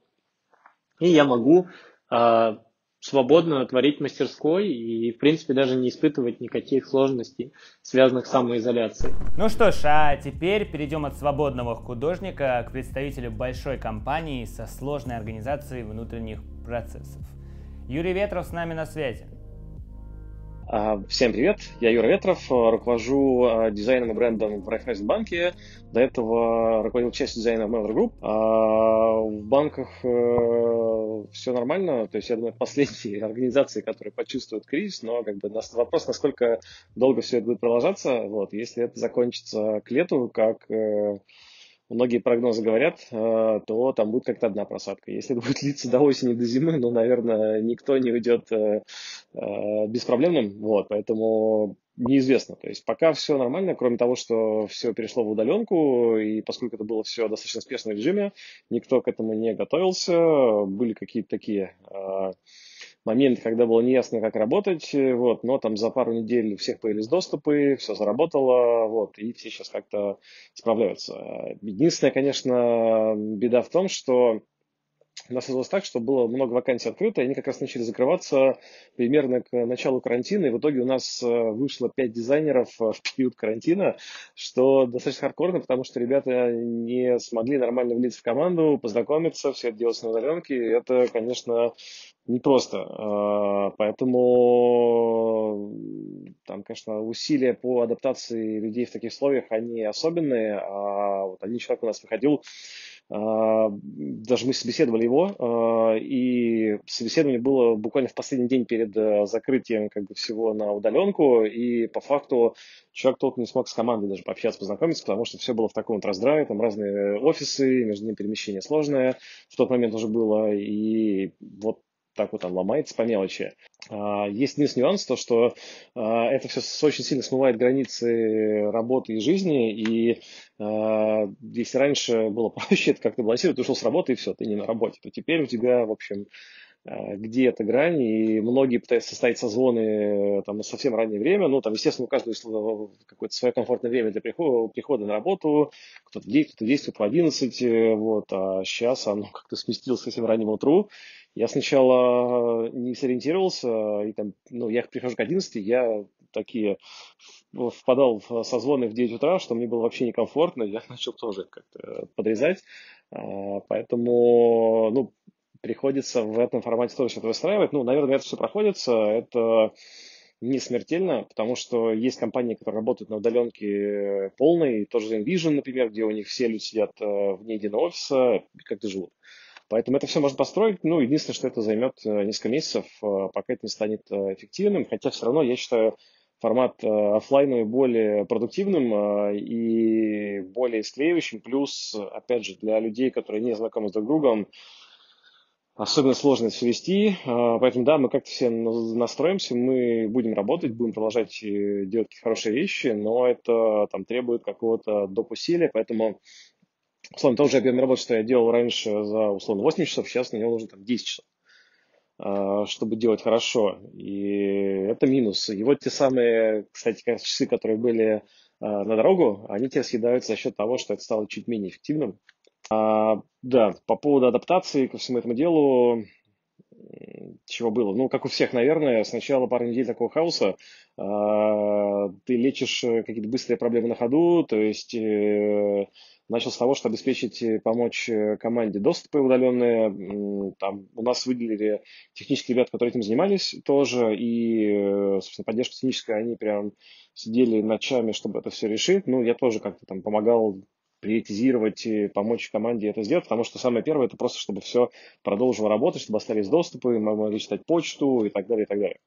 И я могу э, свободно творить в мастерской и, в принципе, даже не испытывать никаких сложностей, связанных с самоизоляцией. Ну что ж, а теперь перейдем от свободного художника к представителю большой компании со сложной организацией внутренних процессов. Юрий Ветров с нами на связи. Всем привет, я Юрий Ветров, руковожу дизайном и брендом в Райффайзенбанке. До этого руководил частью дизайна в Mailer Group. В банках все нормально, то есть я думаю, последние организации, которые почувствуют кризис, но как бы вопрос, насколько долго все это будет продолжаться. Вот, если это закончится к лету, как многие прогнозы говорят, то там будет как-то одна просадка. Если это будет длиться до осени, до зимы, ну, наверное, никто не уйдет беспроблемным. Вот, поэтому неизвестно. То есть пока все нормально, кроме того, что все перешло в удаленку, и поскольку это было все достаточно успешно в режиме, никто к этому не готовился. Были какие-то такие моменты, когда было неясно, как работать, вот, но там за пару недель у всех появились доступы, все заработало, вот, и все сейчас как-то справляются. Единственная, конечно, беда в том, что у нас сложилось так, что было много вакансий открыто, и они как раз начали закрываться примерно к началу карантина, и в итоге у нас вышло пять дизайнеров в период карантина, что достаточно хардкорно, потому что ребята не смогли нормально влиться в команду, познакомиться, все это делалось на удаленке, и это, конечно, непросто. Поэтому там, конечно, усилия по адаптации людей в таких условиях, они особенные, а вот один человек у нас выходил, даже мы собеседовали его, и собеседование было буквально в последний день перед закрытием как бы всего на удаленку, и по факту человек толком не смог с командой даже пообщаться, познакомиться, потому что все было в таком вот раздрае, там разные офисы, между ними перемещение сложное в тот момент уже было, и вот так вот он ломается по мелочи. Есть единственный нюанс, то что это все очень сильно смывает границы работы и жизни, и если раньше было проще, это как-то балансировать, ты ушел с работы и все, ты не на работе, то теперь у тебя, в общем, где эта грань, и многие пытаются составить созвоны там, на совсем раннее время, ну, там, естественно, у каждого какое-то свое комфортное время для прихода, прихода на работу, кто-то в десять, кто-то в десять, кто в одиннадцать, вот, а сейчас оно как-то сместилось совсем раннему утру. Я сначала не сориентировался, и там, ну, я прихожу к одиннадцати, я такие впадал в созвоны в девять утра, что мне было вообще некомфортно, я начал тоже как-то подрезать, поэтому, ну, приходится в этом формате тоже что-то выстраивать. Ну, наверное, это все проходится, это не смертельно, потому что есть компании, которые работают на удаленке полной, тоже InVision, например, где у них все люди сидят вне единого офиса, как-то живут. Поэтому это все можно построить. Ну, единственное, что это займет несколько месяцев, пока это не станет эффективным. Хотя все равно, я считаю, формат офлайновый более продуктивным и более склеивающим. Плюс, опять же, для людей, которые не знакомы с друг другом, особенно сложно это все вести. Поэтому, да, мы как-то все настроимся, мы будем работать, будем продолжать делать хорошие вещи, но это там требует какого-то доп. Усилия, поэтому... Условно, тот же объем работы, что я делал раньше за, условно, восемь часов, сейчас на него нужно там десять часов. чтобы делать хорошо. И это минус. И вот те самые, кстати, часы, которые были на дорогу, они теперь съедаются за счет того, что это стало чуть менее эффективным. А, да, по поводу адаптации ко всему этому делу, чего было? Ну, как у всех, наверное, сначала пару недель такого хаоса. А, ты лечишь какие-то быстрые проблемы на ходу, то есть... Начал с того, что обеспечить, помочь команде доступы удаленные. Там у нас выделили технические ребята, которые этим занимались тоже. И, собственно, поддержка техническая, они прям сидели ночами, чтобы это все решить. Ну, я тоже как-то там помогал приоритизировать, помочь команде это сделать. Потому что самое первое, это просто, чтобы все продолжило работать, чтобы остались доступы, мы могли читать почту и так далее, и так далее.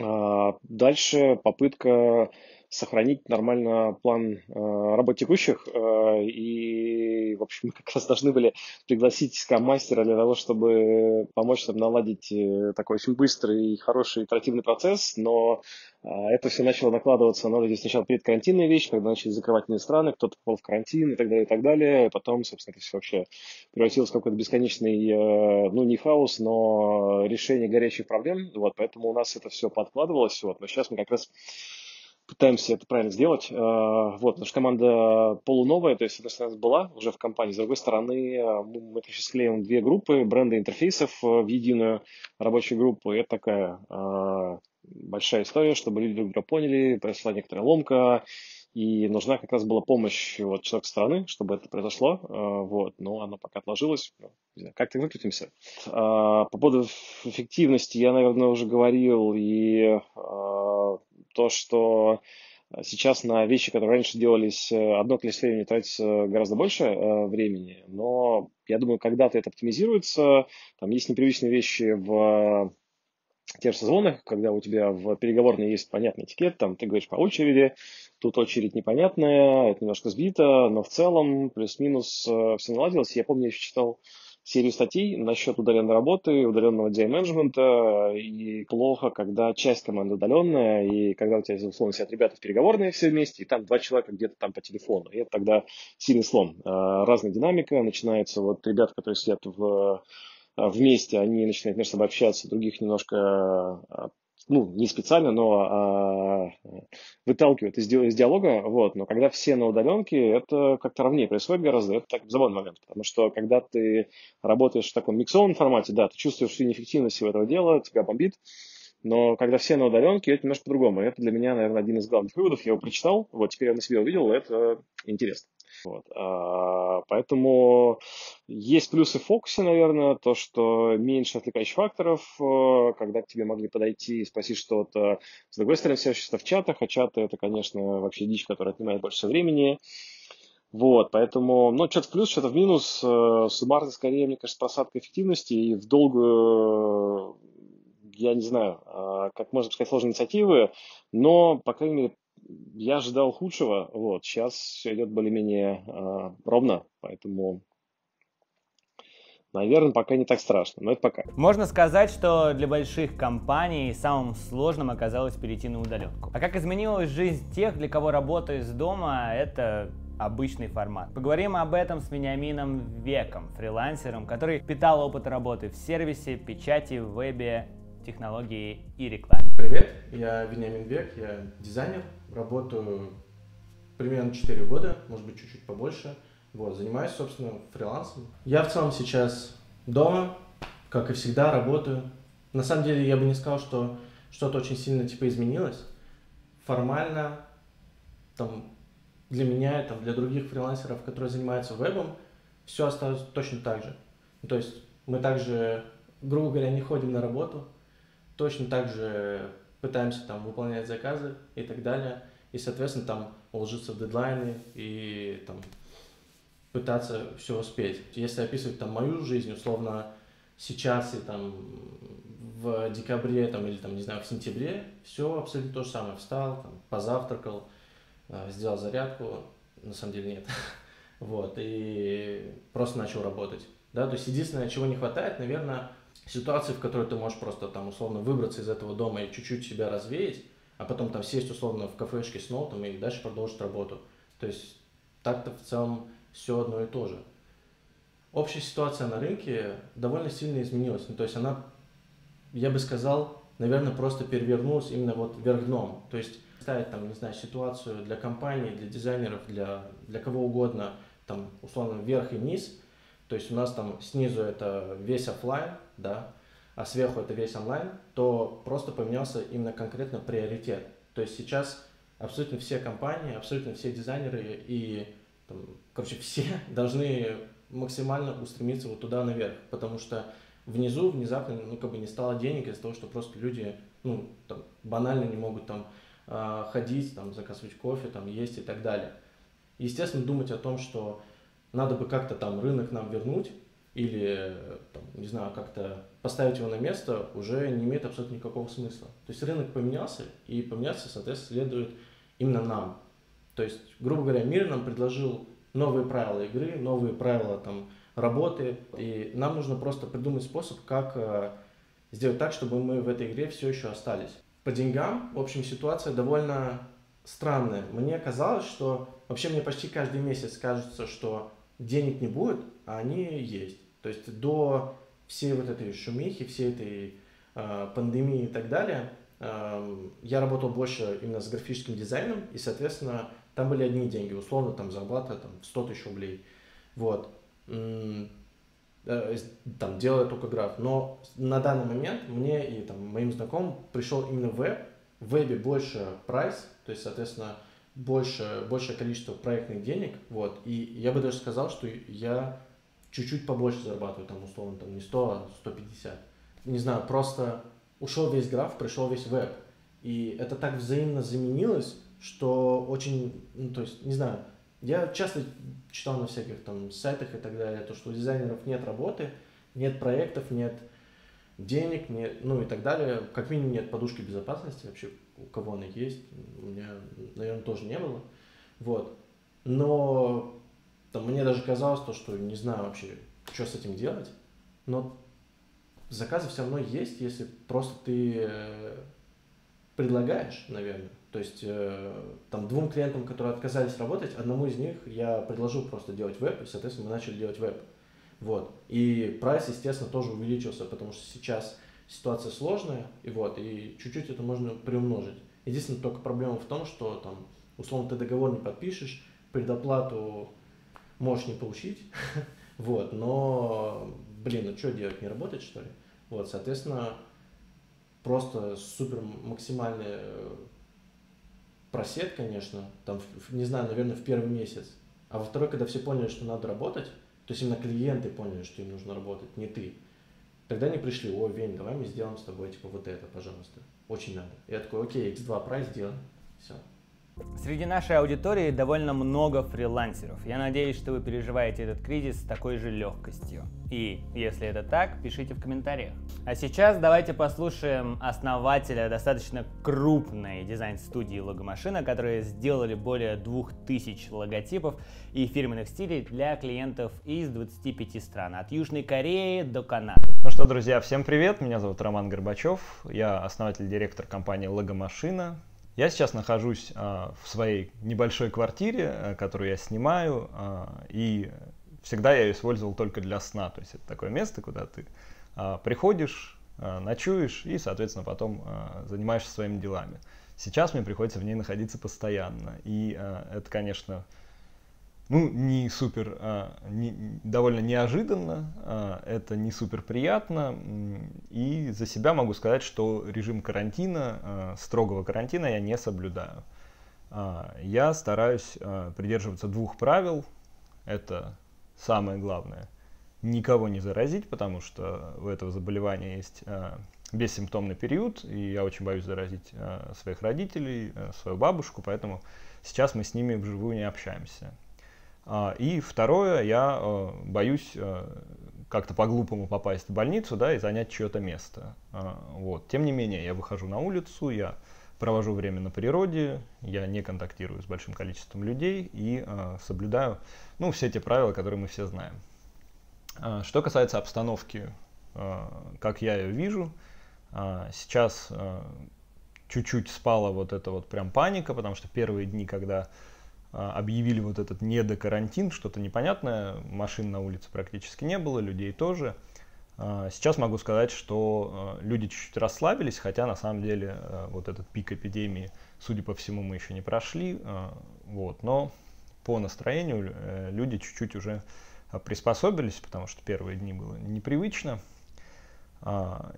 А дальше попытка... сохранить нормально план э, работ текущих. Э, и, в общем, мы как раз должны были пригласить скам-мастера для того, чтобы помочь нам наладить такой очень быстрый, хороший, итеративный процесс. Но э, это все начало накладываться на людей сначала предкарантинные вещи, когда начали закрывать иные страны, кто-то попал в карантин и так далее, и так далее. И потом, собственно, это все вообще превратилось в какой-то бесконечный, э, ну, не хаос, но решение горячих проблем. Вот, поэтому у нас это все подкладывалось. Вот. Но сейчас мы как раз пытаемся это правильно сделать. Вот, наша команда полуновая, то есть, это у нас была уже в компании. С другой стороны, мы, конечно, склеим две группы, бренды интерфейсов в единую рабочую группу. И это такая большая история, чтобы люди друг друга поняли, произошла некоторая ломка, и нужна как раз была помощь вот, человека со стороны, чтобы это произошло. Вот, но оно пока отложилось. Не знаю, как-то выкрутимся. По поводу эффективности я, наверное, уже говорил, и... То, что сейчас на вещи, которые раньше делались, одно количество времени тратится гораздо больше э, времени, но я думаю, когда-то это оптимизируется. Там есть непривычные вещи в тех же созвонах, когда у тебя в переговорной есть понятный этикет, там ты говоришь по очереди, тут очередь непонятная, это немножко сбито, но в целом плюс-минус э, все наладилось. Я помню, я еще читал серию статей насчет удаленной работы, удаленного дизайн-менеджмента, и плохо, когда часть команды удаленная, и когда у тебя, условно, сидят ребята в переговорной все вместе, и там два человека где-то там по телефону, и это тогда сильный слом. Разная динамика, начинается вот ребята, которые сидят в, вместе, они начинают между собой общаться, других немножко, ну, не специально, но а, выталкивают из, из диалога, вот, но когда все на удаленке, это как-то ровнее происходит гораздо, это так забавный момент, потому что когда ты работаешь в таком миксовом формате, да, ты чувствуешь всю неэффективность всего этого дела, тебя бомбит, но когда все на удаленке, это немножко по-другому, это для меня, наверное, один из главных выводов, я его прочитал, вот, теперь я на себе увидел, это интересно. Вот. А, поэтому есть плюсы в фокусе, наверное, то, что меньше отвлекающих факторов, когда к тебе могли подойти и спросить что-то. С другой стороны, все сейчас в чатах, а чаты это, конечно, вообще дичь, которая отнимает больше времени. Вот, поэтому, ну, что-то в плюс, что-то в минус. Суммарно, скорее, мне кажется, просадка эффективности и в долгую, я не знаю, как можно сказать, сложные инициативы, но, по крайней мере, я ожидал худшего, вот, сейчас все идет более-менее э, ровно, поэтому, наверное, пока не так страшно, но это пока. Можно сказать, что для больших компаний самым сложным оказалось перейти на удаленку. А как изменилась жизнь тех, для кого работа из дома – это обычный формат? Поговорим об этом с Вениамином Веком, фрилансером, который питал опыт работы в сервисе, печати, вебе, технологии и рекламе. Привет, я Вениамин Век, я дизайнер, работаю примерно четыре года, может быть чуть-чуть побольше, вот, занимаюсь, собственно, фрилансом. Я в целом сейчас дома, как и всегда, работаю. На самом деле я бы не сказал, что что-то очень сильно типа изменилось. Формально, там, для меня, там, для других фрилансеров, которые занимаются вебом, все осталось точно так же. То есть мы также, грубо говоря, не ходим на работу, точно так же пытаемся там выполнять заказы и так далее. И, соответственно, там уложиться в дедлайны и там пытаться все успеть. Если описывать там мою жизнь, условно, сейчас и там в декабре там, или там, не знаю, в сентябре, все абсолютно то же самое. Встал, там, позавтракал, сделал зарядку. На самом деле нет. Вот. И просто начал работать. Да? То есть единственное, чего не хватает, наверное, ситуации, в которой ты можешь просто там условно выбраться из этого дома и чуть-чуть себя развеять, а потом там сесть условно в кафешке снова там, и дальше продолжить работу. То есть так-то в целом все одно и то же. Общая ситуация на рынке довольно сильно изменилась. Ну, то есть она я бы сказал, наверное, просто перевернулась именно вот вверх дном. То есть ставить там, не знаю, ситуацию для компаний, для дизайнеров, для, для кого угодно, там, условно, вверх и вниз. То есть у нас там снизу это весь офлайн, да, а сверху это весь онлайн, то просто поменялся именно конкретно приоритет. То есть сейчас абсолютно все компании, абсолютно все дизайнеры и, там, короче, все должны максимально устремиться вот туда наверх, потому что внизу внезапно, ну, как бы не стало денег из-за того, что просто люди, ну, там, банально не могут там ходить, там, заказывать кофе, там, есть и так далее. Естественно, думать о том, что надо бы как-то там рынок нам вернуть или, там, не знаю, как-то поставить его на место, уже не имеет абсолютно никакого смысла. То есть рынок поменялся, и поменяться, соответственно, следует именно нам. То есть, грубо говоря, мир нам предложил новые правила игры, новые правила там работы, и нам нужно просто придумать способ, как э, сделать так, чтобы мы в этой игре все еще остались. По деньгам, в общем, ситуация довольно странная. Мне казалось, что вообще мне почти каждый месяц кажется, что денег не будет, а они есть. То есть до всей вот этой шумихи, всей этой э, пандемии и так далее, э, я работал больше именно с графическим дизайном, и, соответственно, там были одни деньги, условно, там зарплата там, сто тысяч рублей, вот, э, э, там, делая только граф. Но на данный момент мне и там, моим знакомым пришел именно веб, в вебе больше прайс, то есть, соответственно, больше, большее количество проектных денег, вот, и я бы даже сказал, что я чуть-чуть побольше зарабатываю, там, условно, там, не сто, а сто пятьдесят. Не знаю, просто ушел весь граф, пришел весь веб. И это так взаимно заменилось, что очень, ну, то есть, не знаю, я часто читал на всяких, там, сайтах и так далее, то, что у дизайнеров нет работы, нет проектов, нет денег, нет, ну, и так далее. Как минимум нет подушки безопасности вообще, у кого она есть, у меня, наверное, тоже не было, вот. Но... Мне даже казалось, то, что не знаю вообще, что с этим делать, но заказы все равно есть, если просто ты предлагаешь, наверное. То есть там двум клиентам, которые отказались работать, одному из них я предложил просто делать веб, и, соответственно, мы начали делать веб. Вот. И прайс, естественно, тоже увеличился, потому что сейчас ситуация сложная, и вот, и чуть-чуть это можно приумножить. Единственная только проблема в том, что там, условно, ты договор не подпишешь, предоплату можешь не получить, вот, но, блин, ну что делать, не работать, что ли? Вот, соответственно, просто супер максимальный просет, конечно, там, не знаю, наверное, в первый месяц, а во второй, когда все поняли, что надо работать, то есть именно клиенты поняли, что им нужно работать, не ты, тогда они пришли: о, Вень, давай мы сделаем с тобой, типа, вот это, пожалуйста, очень надо. Я такой: окей, икс два прайс сделаем, все. Среди нашей аудитории довольно много фрилансеров. Я надеюсь, что вы переживаете этот кризис с такой же легкостью. И если это так, пишите в комментариях. А сейчас давайте послушаем основателя достаточно крупной дизайн-студии «Логомашина», которые сделали более двух тысяч логотипов и фирменных стилей для клиентов из двадцати пяти стран, от Южной Кореи до Канады. Ну что, друзья, всем привет! Меня зовут Роман Горбачев, я основатель и директор компании «Логомашина». Я сейчас нахожусь а, в своей небольшой квартире, а, которую я снимаю, а, и всегда я ее использовал только для сна. То есть это такое место, куда ты а, приходишь, а, ночуешь и, соответственно, потом а, занимаешься своими делами. Сейчас мне приходится в ней находиться постоянно. И а, это, конечно, ну, не супер, а, не, довольно неожиданно, а, это не супер приятно, и за себя могу сказать, что режим карантина, а, строгого карантина я не соблюдаю. А, я стараюсь а, придерживаться двух правил, это самое главное, никого не заразить, потому что у этого заболевания есть а, бессимптомный период, и я очень боюсь заразить а, своих родителей, а, свою бабушку, поэтому сейчас мы с ними вживую не общаемся. И второе, я э, боюсь э, как-то по-глупому попасть в больницу, да, и занять чье-то место. Э, вот. Тем не менее, я выхожу на улицу, я провожу время на природе, я не контактирую с большим количеством людей и э, соблюдаю, ну, все те правила, которые мы все знаем. Э, что касается обстановки, э, как я ее вижу, э, сейчас э, чуть-чуть спала вот эта вот прям паника, потому что первые дни, когда объявили вот этот недокарантин, что-то непонятное, машин на улице практически не было, людей тоже. Сейчас могу сказать, что люди чуть-чуть расслабились, хотя на самом деле вот этот пик эпидемии, судя по всему, мы еще не прошли. Вот. Но по настроению люди чуть-чуть уже приспособились, потому что первые дни было непривычно.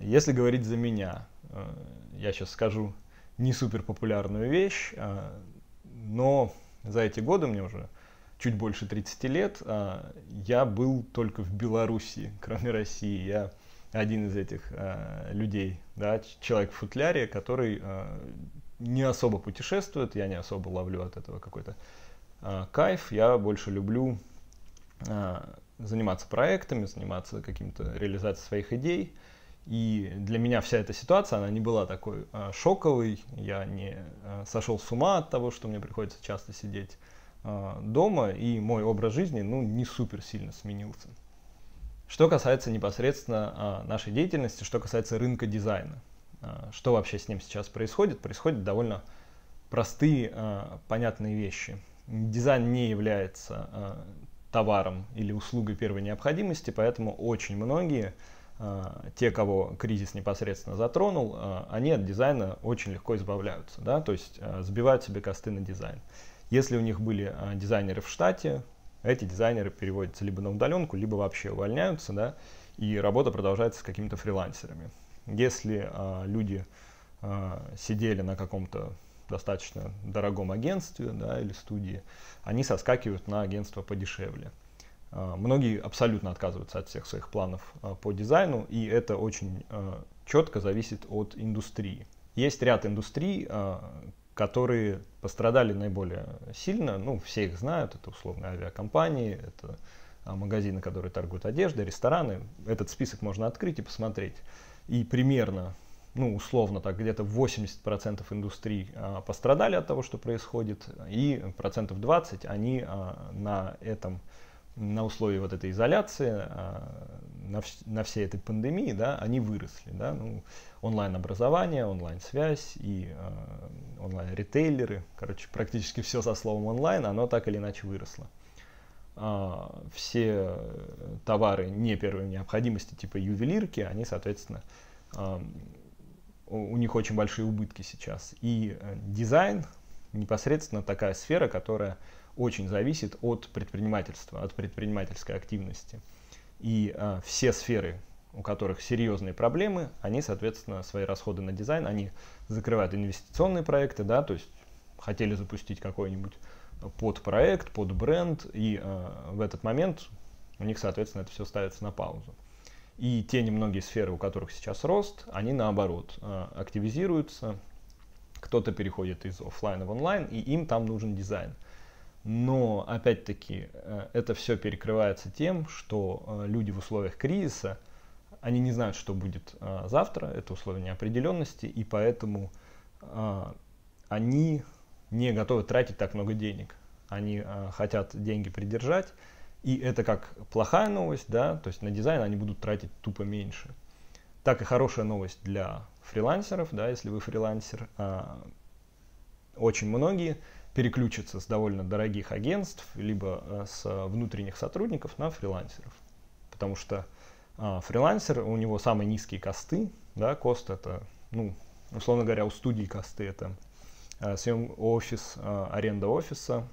Если говорить за меня, я сейчас скажу не супер популярную вещь, но за эти годы, мне уже чуть больше тридцати лет, я был только в Беларуси, кроме России. Я один из этих людей, да, человек в футляре, который не особо путешествует, я не особо ловлю от этого какой-то кайф. Я больше люблю заниматься проектами, заниматься каким-то реализацией своих идей. И для меня вся эта ситуация, она не была такой э, шоковой, я не э, сошел с ума от того, что мне приходится часто сидеть э, дома, и мой образ жизни, ну, не супер сильно сменился. Что касается непосредственно э, нашей деятельности, что касается рынка дизайна, э, что вообще с ним сейчас происходит, происходят довольно простые, э, понятные вещи. Дизайн не является э, товаром или услугой первой необходимости, поэтому очень многие... те, кого кризис непосредственно затронул, они от дизайна очень легко избавляются, да? То есть сбивают себе косты на дизайн. Если у них были дизайнеры в штате, эти дизайнеры переводятся либо на удаленку, либо вообще увольняются, да? И работа продолжается с какими-то фрилансерами. Если люди сидели на каком-то достаточно дорогом агентстве, да, или студии, они соскакивают на агентство подешевле. Многие абсолютно отказываются от всех своих планов по дизайну, и это очень четко зависит от индустрии. Есть ряд индустрий, которые пострадали наиболее сильно, ну, все их знают, это условно авиакомпании, это магазины, которые торгуют одеждой, рестораны. Этот список можно открыть и посмотреть. И примерно, ну, условно так, где-то восемьдесят процентов индустрий пострадали от того, что происходит, и процентов двадцать они на этом... на условии вот этой изоляции, на, на всей этой пандемии, да, они выросли. Да? Ну, онлайн-образование, онлайн-связь и э, онлайн-ритейлеры, короче, практически все со словом онлайн, оно так или иначе выросло. А, все товары не первой необходимости, типа ювелирки, они, соответственно, э, у них очень большие убытки сейчас. И дизайн непосредственно такая сфера, которая очень зависит от предпринимательства, от предпринимательской активности. И э, все сферы, у которых серьезные проблемы, они, соответственно, свои расходы на дизайн, они закрывают инвестиционные проекты, да, то есть хотели запустить какой-нибудь подпроект, подбренд, и э, в этот момент у них, соответственно, это все ставится на паузу. И те немногие сферы, у которых сейчас рост, они, наоборот, э, активизируются, кто-то переходит из офлайна в онлайн, и им там нужен дизайн. Но, опять-таки, это все перекрывается тем, что люди в условиях кризиса, они не знают, что будет завтра, это условия неопределенности, и поэтому они не готовы тратить так много денег. Они хотят деньги придержать, и это как плохая новость, да, то есть на дизайн они будут тратить тупо меньше. Так и хорошая новость для фрилансеров, да, если вы фрилансер, очень многие переключиться с довольно дорогих агентств, либо с внутренних сотрудников на фрилансеров. Потому что а, фрилансер, у него самые низкие косты, да, кост это, ну, условно говоря, у студии косты это а, съем офис, а, аренда офиса,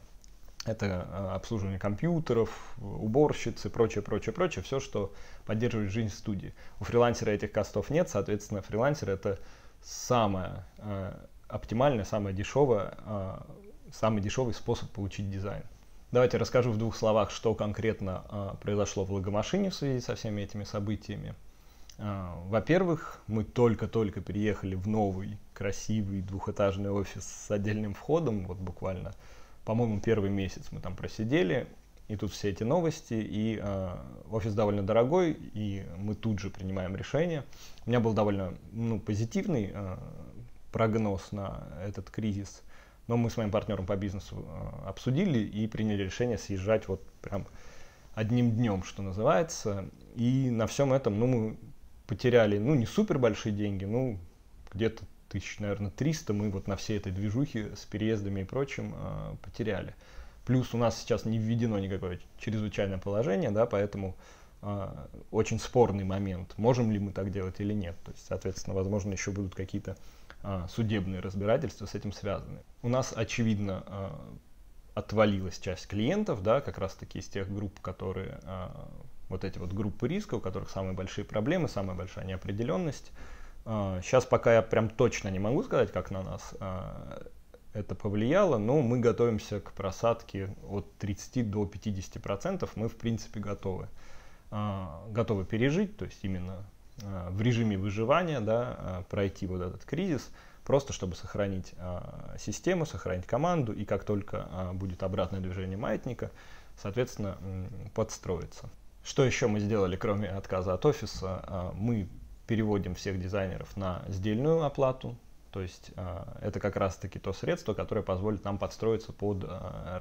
это а, обслуживание компьютеров, уборщицы, прочее, прочее, прочее, все, что поддерживает жизнь студии. У фрилансера этих костов нет, соответственно, фрилансер это самое а, оптимальное, самое дешевое, а, самый дешевый способ получить дизайн. Давайте расскажу в двух словах, что конкретно а, произошло в Логомашине в связи со всеми этими событиями. А, во-первых, мы только-только переехали в новый, красивый двухэтажный офис с отдельным входом. Вот буквально, по-моему, первый месяц мы там просидели, и тут все эти новости, и а, офис довольно дорогой, и мы тут же принимаем решение. У меня был довольно, ну, позитивный а, прогноз на этот кризис. Но мы с моим партнером по бизнесу э, обсудили и приняли решение съезжать вот прям одним днем, что называется. И на всем этом, ну, мы потеряли, ну, не супер большие деньги, ну, где-то тысяч, наверное, триста мы вот на всей этой движухе с переездами и прочим э, потеряли. Плюс у нас сейчас не введено никакое чрезвычайное положение, да, поэтому э, очень спорный момент, можем ли мы так делать или нет. То есть, соответственно, возможно, еще будут какие-то э, судебные разбирательства с этим связаны. У нас, очевидно, э, отвалилась часть клиентов, да, как раз-таки из тех групп, которые, э, вот эти вот группы риска, у которых самые большие проблемы, самая большая неопределенность. Э, сейчас пока я прям точно не могу сказать, как на нас э, это повлияло, но мы готовимся к просадке от тридцати до пятидесяти процентов. Мы, в принципе, готовы, э, готовы пережить, то есть именно э, в режиме выживания, да, э, пройти вот этот кризис, просто чтобы сохранить э, систему, сохранить команду, и как только э, будет обратное движение маятника, соответственно, э, подстроиться. Что еще мы сделали, кроме отказа от офиса? Э, мы переводим всех дизайнеров на сдельную оплату. То есть это как раз-таки то средство, которое позволит нам подстроиться под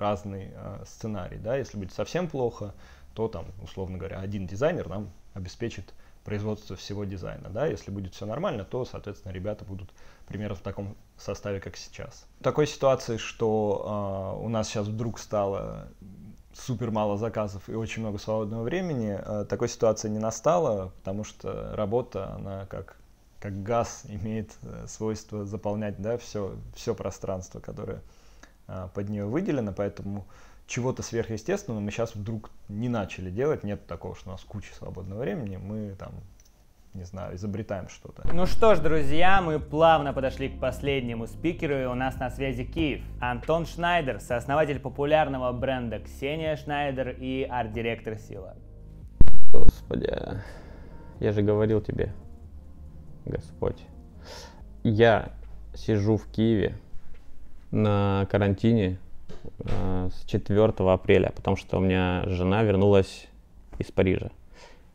разный сценарий. Да? Если будет совсем плохо, то, там, условно говоря, один дизайнер нам обеспечит производство всего дизайна. Да? Если будет все нормально, то, соответственно, ребята будут примерно в таком составе, как сейчас. В такой ситуации, что у нас сейчас вдруг стало супер мало заказов и очень много свободного времени, такой ситуации не настало, потому что работа, она как... как газ имеет свойство заполнять, да, все, все пространство, которое а, под нее выделено, поэтому чего-то сверхъестественного мы сейчас вдруг не начали делать, нет такого, что у нас куча свободного времени, мы там, не знаю, изобретаем что-то. Ну что ж, друзья, мы плавно подошли к последнему спикеру, и у нас на связи Киев. Антон Шнайдер, сооснователь популярного бренда Ksenia Schnaider и арт-директор Сила. Господи, я же говорил тебе. Господь. Я сижу в Киеве на карантине э, с четвёртого апреля, потому что у меня жена вернулась из Парижа.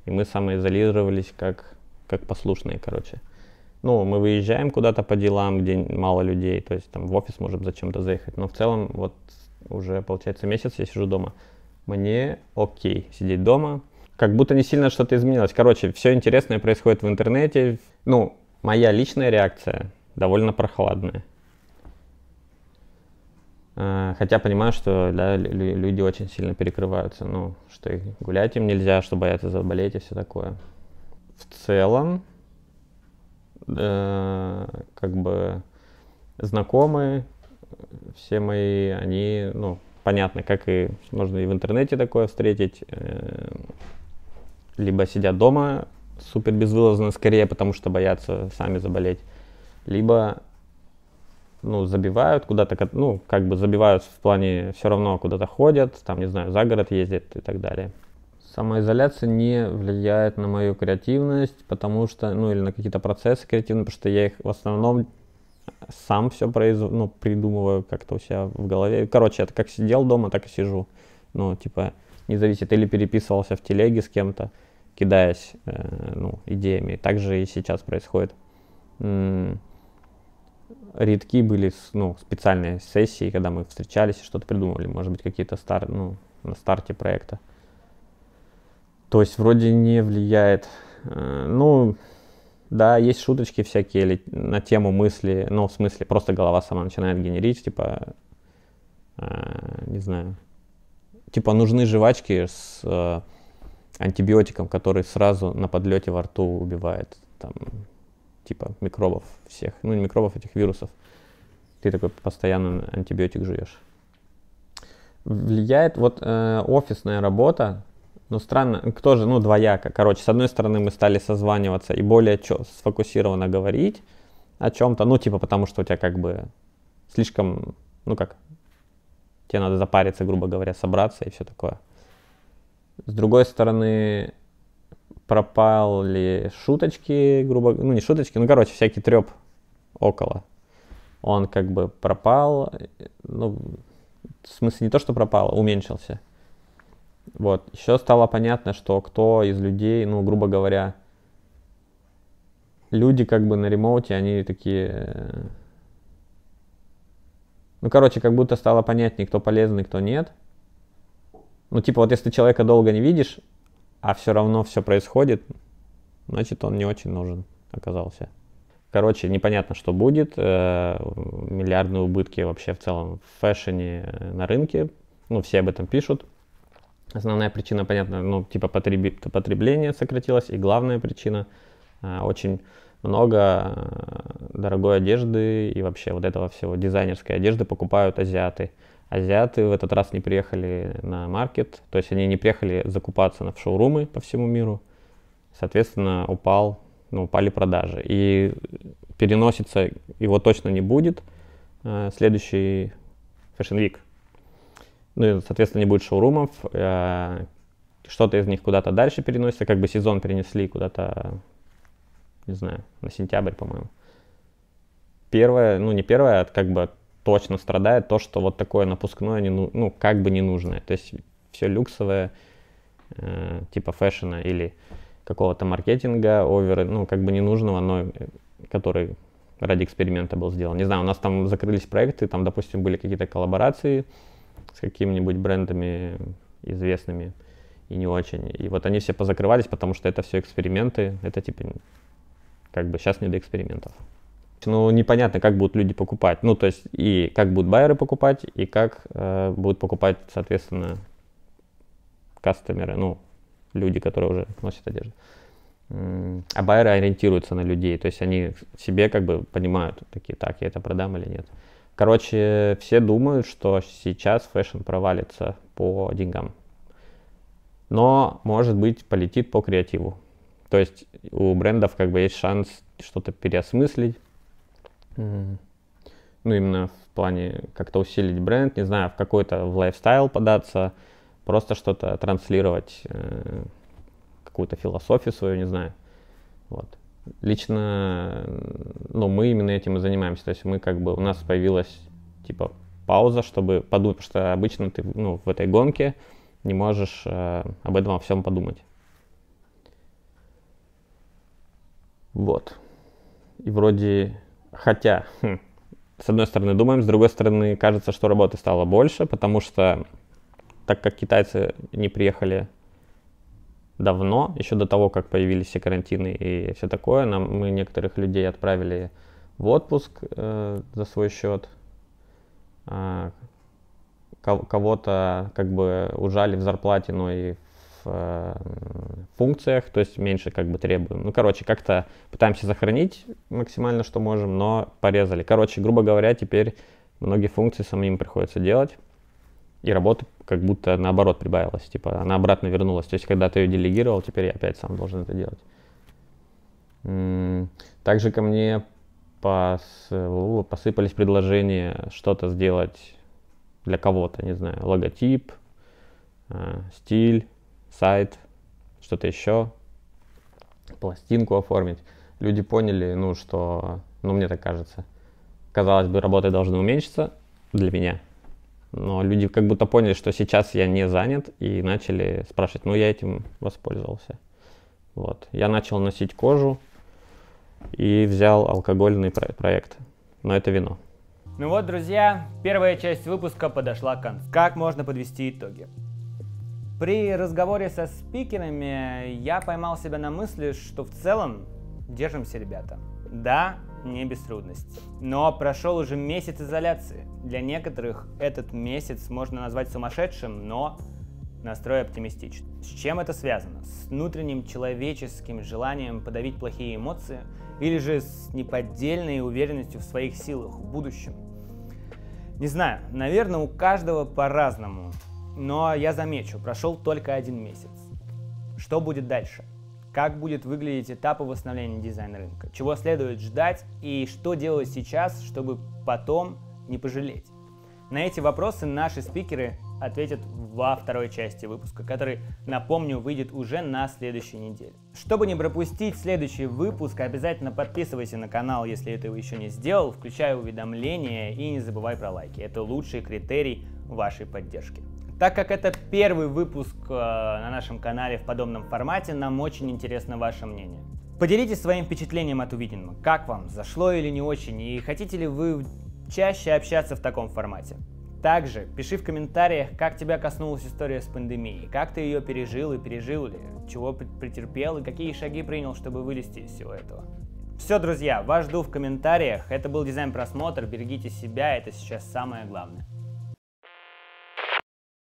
И мы самоизолировались как, как послушные, короче. Ну, мы выезжаем куда-то по делам, где мало людей, то есть там в офис можем зачем-то заехать. Но в целом, вот уже получается месяц я сижу дома. Мне окей сидеть дома. Как будто не сильно что-то изменилось. Короче, все интересное происходит в интернете. Ну, моя личная реакция довольно прохладная. Хотя понимаю, что да, люди очень сильно перекрываются. Ну, что и гулять им нельзя, что боятся заболеть и все такое. В целом, э, как бы знакомые, все мои, они, ну, понятно, как и можно и в интернете такое встретить. Э, либо сидят дома супер безвылазно скорее, потому что боятся сами заболеть, либо ну, забивают куда-то, ну, как бы забивают в плане все равно куда-то ходят, там, не знаю, за город ездят и так далее. Самоизоляция не влияет на мою креативность, потому что, ну, или на какие-то процессы креативные, потому что я их в основном сам все произ... ну, придумываю как-то у себя в голове. Короче, это как сидел дома, так и сижу. Ну, типа, не зависит, или переписывался в телеге с кем-то, кидаясь э, ну, идеями. Так же и сейчас происходит. М-м- редки были ну, специальные сессии, когда мы встречались и что-то придумывали. Может быть, какие-то стар- ну, на старте проекта. То есть вроде не влияет. Э, ну, да, есть шуточки всякие или на тему мысли. Ну, в смысле, просто голова сама начинает генерить, типа, э, не знаю... Типа нужны жвачки с э, антибиотиком, который сразу на подлете во рту убивает там типа микробов всех, ну не микробов, этих вирусов. Ты такой постоянно антибиотик жуешь. Влияет вот э, офисная работа, но странно, кто же, ну двояко. Короче, с одной стороны мы стали созваниваться и более чё, сфокусированно говорить о чем-то, ну типа потому что у тебя как бы слишком, ну как... Тебе надо запариться, грубо говоря, собраться и все такое. С другой стороны, пропали шуточки, грубо говоря, ну не шуточки, ну короче, всякий треп около. Он как бы пропал, ну в смысле не то, что пропал, уменьшился. Вот, еще стало понятно, что кто из людей, ну грубо говоря, люди как бы на ремоуте, они такие... Ну, короче, как будто стало понятнее, кто полезный, кто нет. Ну, типа, вот если человека долго не видишь, а все равно все происходит, значит, он не очень нужен оказался. Короче, непонятно, что будет. Миллиардные убытки вообще в целом в фэшне на рынке. Ну, все об этом пишут. Основная причина, понятно, ну, типа потребление сократилось, и главная причина э, очень много дорогой одежды и вообще вот этого всего дизайнерской одежды покупают азиаты. Азиаты в этот раз не приехали на маркет, то есть они не приехали закупаться на шоурумы по всему миру. Соответственно, упал, ну, упали продажи. И переносится его точно не будет э, следующий Fashion Week. Ну и, соответственно, не будет шоурумов, э, что-то из них куда-то дальше переносится, как бы сезон перенесли куда-то, не знаю, на сентябрь, по-моему. Первое, ну не первое, а как бы точно страдает то, что вот такое напускное, не, ну как бы ненужное. То есть все люксовое, э, типа фэшена или какого-то маркетинга, овера, ну как бы ненужного, но который ради эксперимента был сделан. Не знаю, у нас там закрылись проекты, там, допустим, были какие-то коллаборации с какими-нибудь брендами известными и не очень. И вот они все позакрывались, потому что это все эксперименты, это типа как бы сейчас не до экспериментов. Ну, непонятно, как будут люди покупать. Ну, то есть и как будут байеры покупать, и как э, будут покупать, соответственно, кастомеры, ну, люди, которые уже носят одежду. А байеры ориентируются на людей, то есть они в себе как бы понимают, такие, так, я это продам или нет. Короче, все думают, что сейчас фэшн провалится по деньгам, но, может быть, полетит по креативу. То есть у брендов как бы есть шанс что-то переосмыслить, mm-hmm. ну, именно в плане как-то усилить бренд, не знаю, в какой-то в лайфстайл податься, просто что-то транслировать, э, какую-то философию свою, не знаю, вот. Лично, ну, мы именно этим и занимаемся, то есть мы как бы, у нас появилась, типа, пауза, чтобы подумать, потому что обычно ты, ну, в этой гонке не можешь э, об этом во всем подумать. Вот. И вроде, хотя, хм, с одной стороны думаем, с другой стороны кажется, что работы стало больше, потому что, так как китайцы не приехали давно, еще до того, как появились все карантины и все такое, нам, мы некоторых людей отправили в отпуск э, за свой счет, а, кого-то как бы ужали в зарплате, но и в э, функциях, то есть меньше как бы требуем. Ну, короче, как-то пытаемся сохранить максимально, что можем, но порезали. Короче, грубо говоря, теперь многие функции самим приходится делать. И работы как будто наоборот прибавилась, типа она обратно вернулась. То есть когда ты ее делегировал, теперь я опять сам должен это делать. Также ко мне пос... посыпались предложения что-то сделать для кого-то, не знаю, логотип, стиль, сайт, что-то еще, пластинку оформить. Люди поняли, ну что, ну мне так кажется, казалось бы, работы должны уменьшиться для меня. Но люди как будто поняли, что сейчас я не занят, и начали спрашивать, ну я этим воспользовался. Вот. Я начал носить кожу и взял алкогольный про проект, но это вино. Ну вот, друзья, первая часть выпуска подошла к концу. Как можно подвести итоги? При разговоре со спикерами я поймал себя на мысли, что в целом держимся, ребята. Да, не без трудностей. Но прошел уже месяц изоляции. Для некоторых этот месяц можно назвать сумасшедшим, но настрой оптимистичен. С чем это связано? С внутренним человеческим желанием подавить плохие эмоции или же с неподдельной уверенностью в своих силах, в будущем? Не знаю, наверное, у каждого по-разному, но я замечу, прошел только один месяц. Что будет дальше? Как будет выглядеть этапы восстановления дизайна рынка, чего следует ждать и что делать сейчас, чтобы потом не пожалеть. На эти вопросы наши спикеры ответят во второй части выпуска, который, напомню, выйдет уже на следующей неделе. Чтобы не пропустить следующий выпуск, обязательно подписывайся на канал, если этого еще не сделал, включай уведомления и не забывай про лайки. Это лучший критерий вашей поддержки. Так как это первый выпуск э, на нашем канале в подобном формате, нам очень интересно ваше мнение. Поделитесь своим впечатлением от увиденного. Как вам, зашло или не очень, и хотите ли вы чаще общаться в таком формате? Также пиши в комментариях, как тебя коснулась история с пандемией, как ты ее пережил и пережил ли, чего претерпел и какие шаги принял, чтобы вылезти из всего этого. Все, друзья, вас жду в комментариях. Это был Дизайн Просмотр, берегите себя, это сейчас самое главное.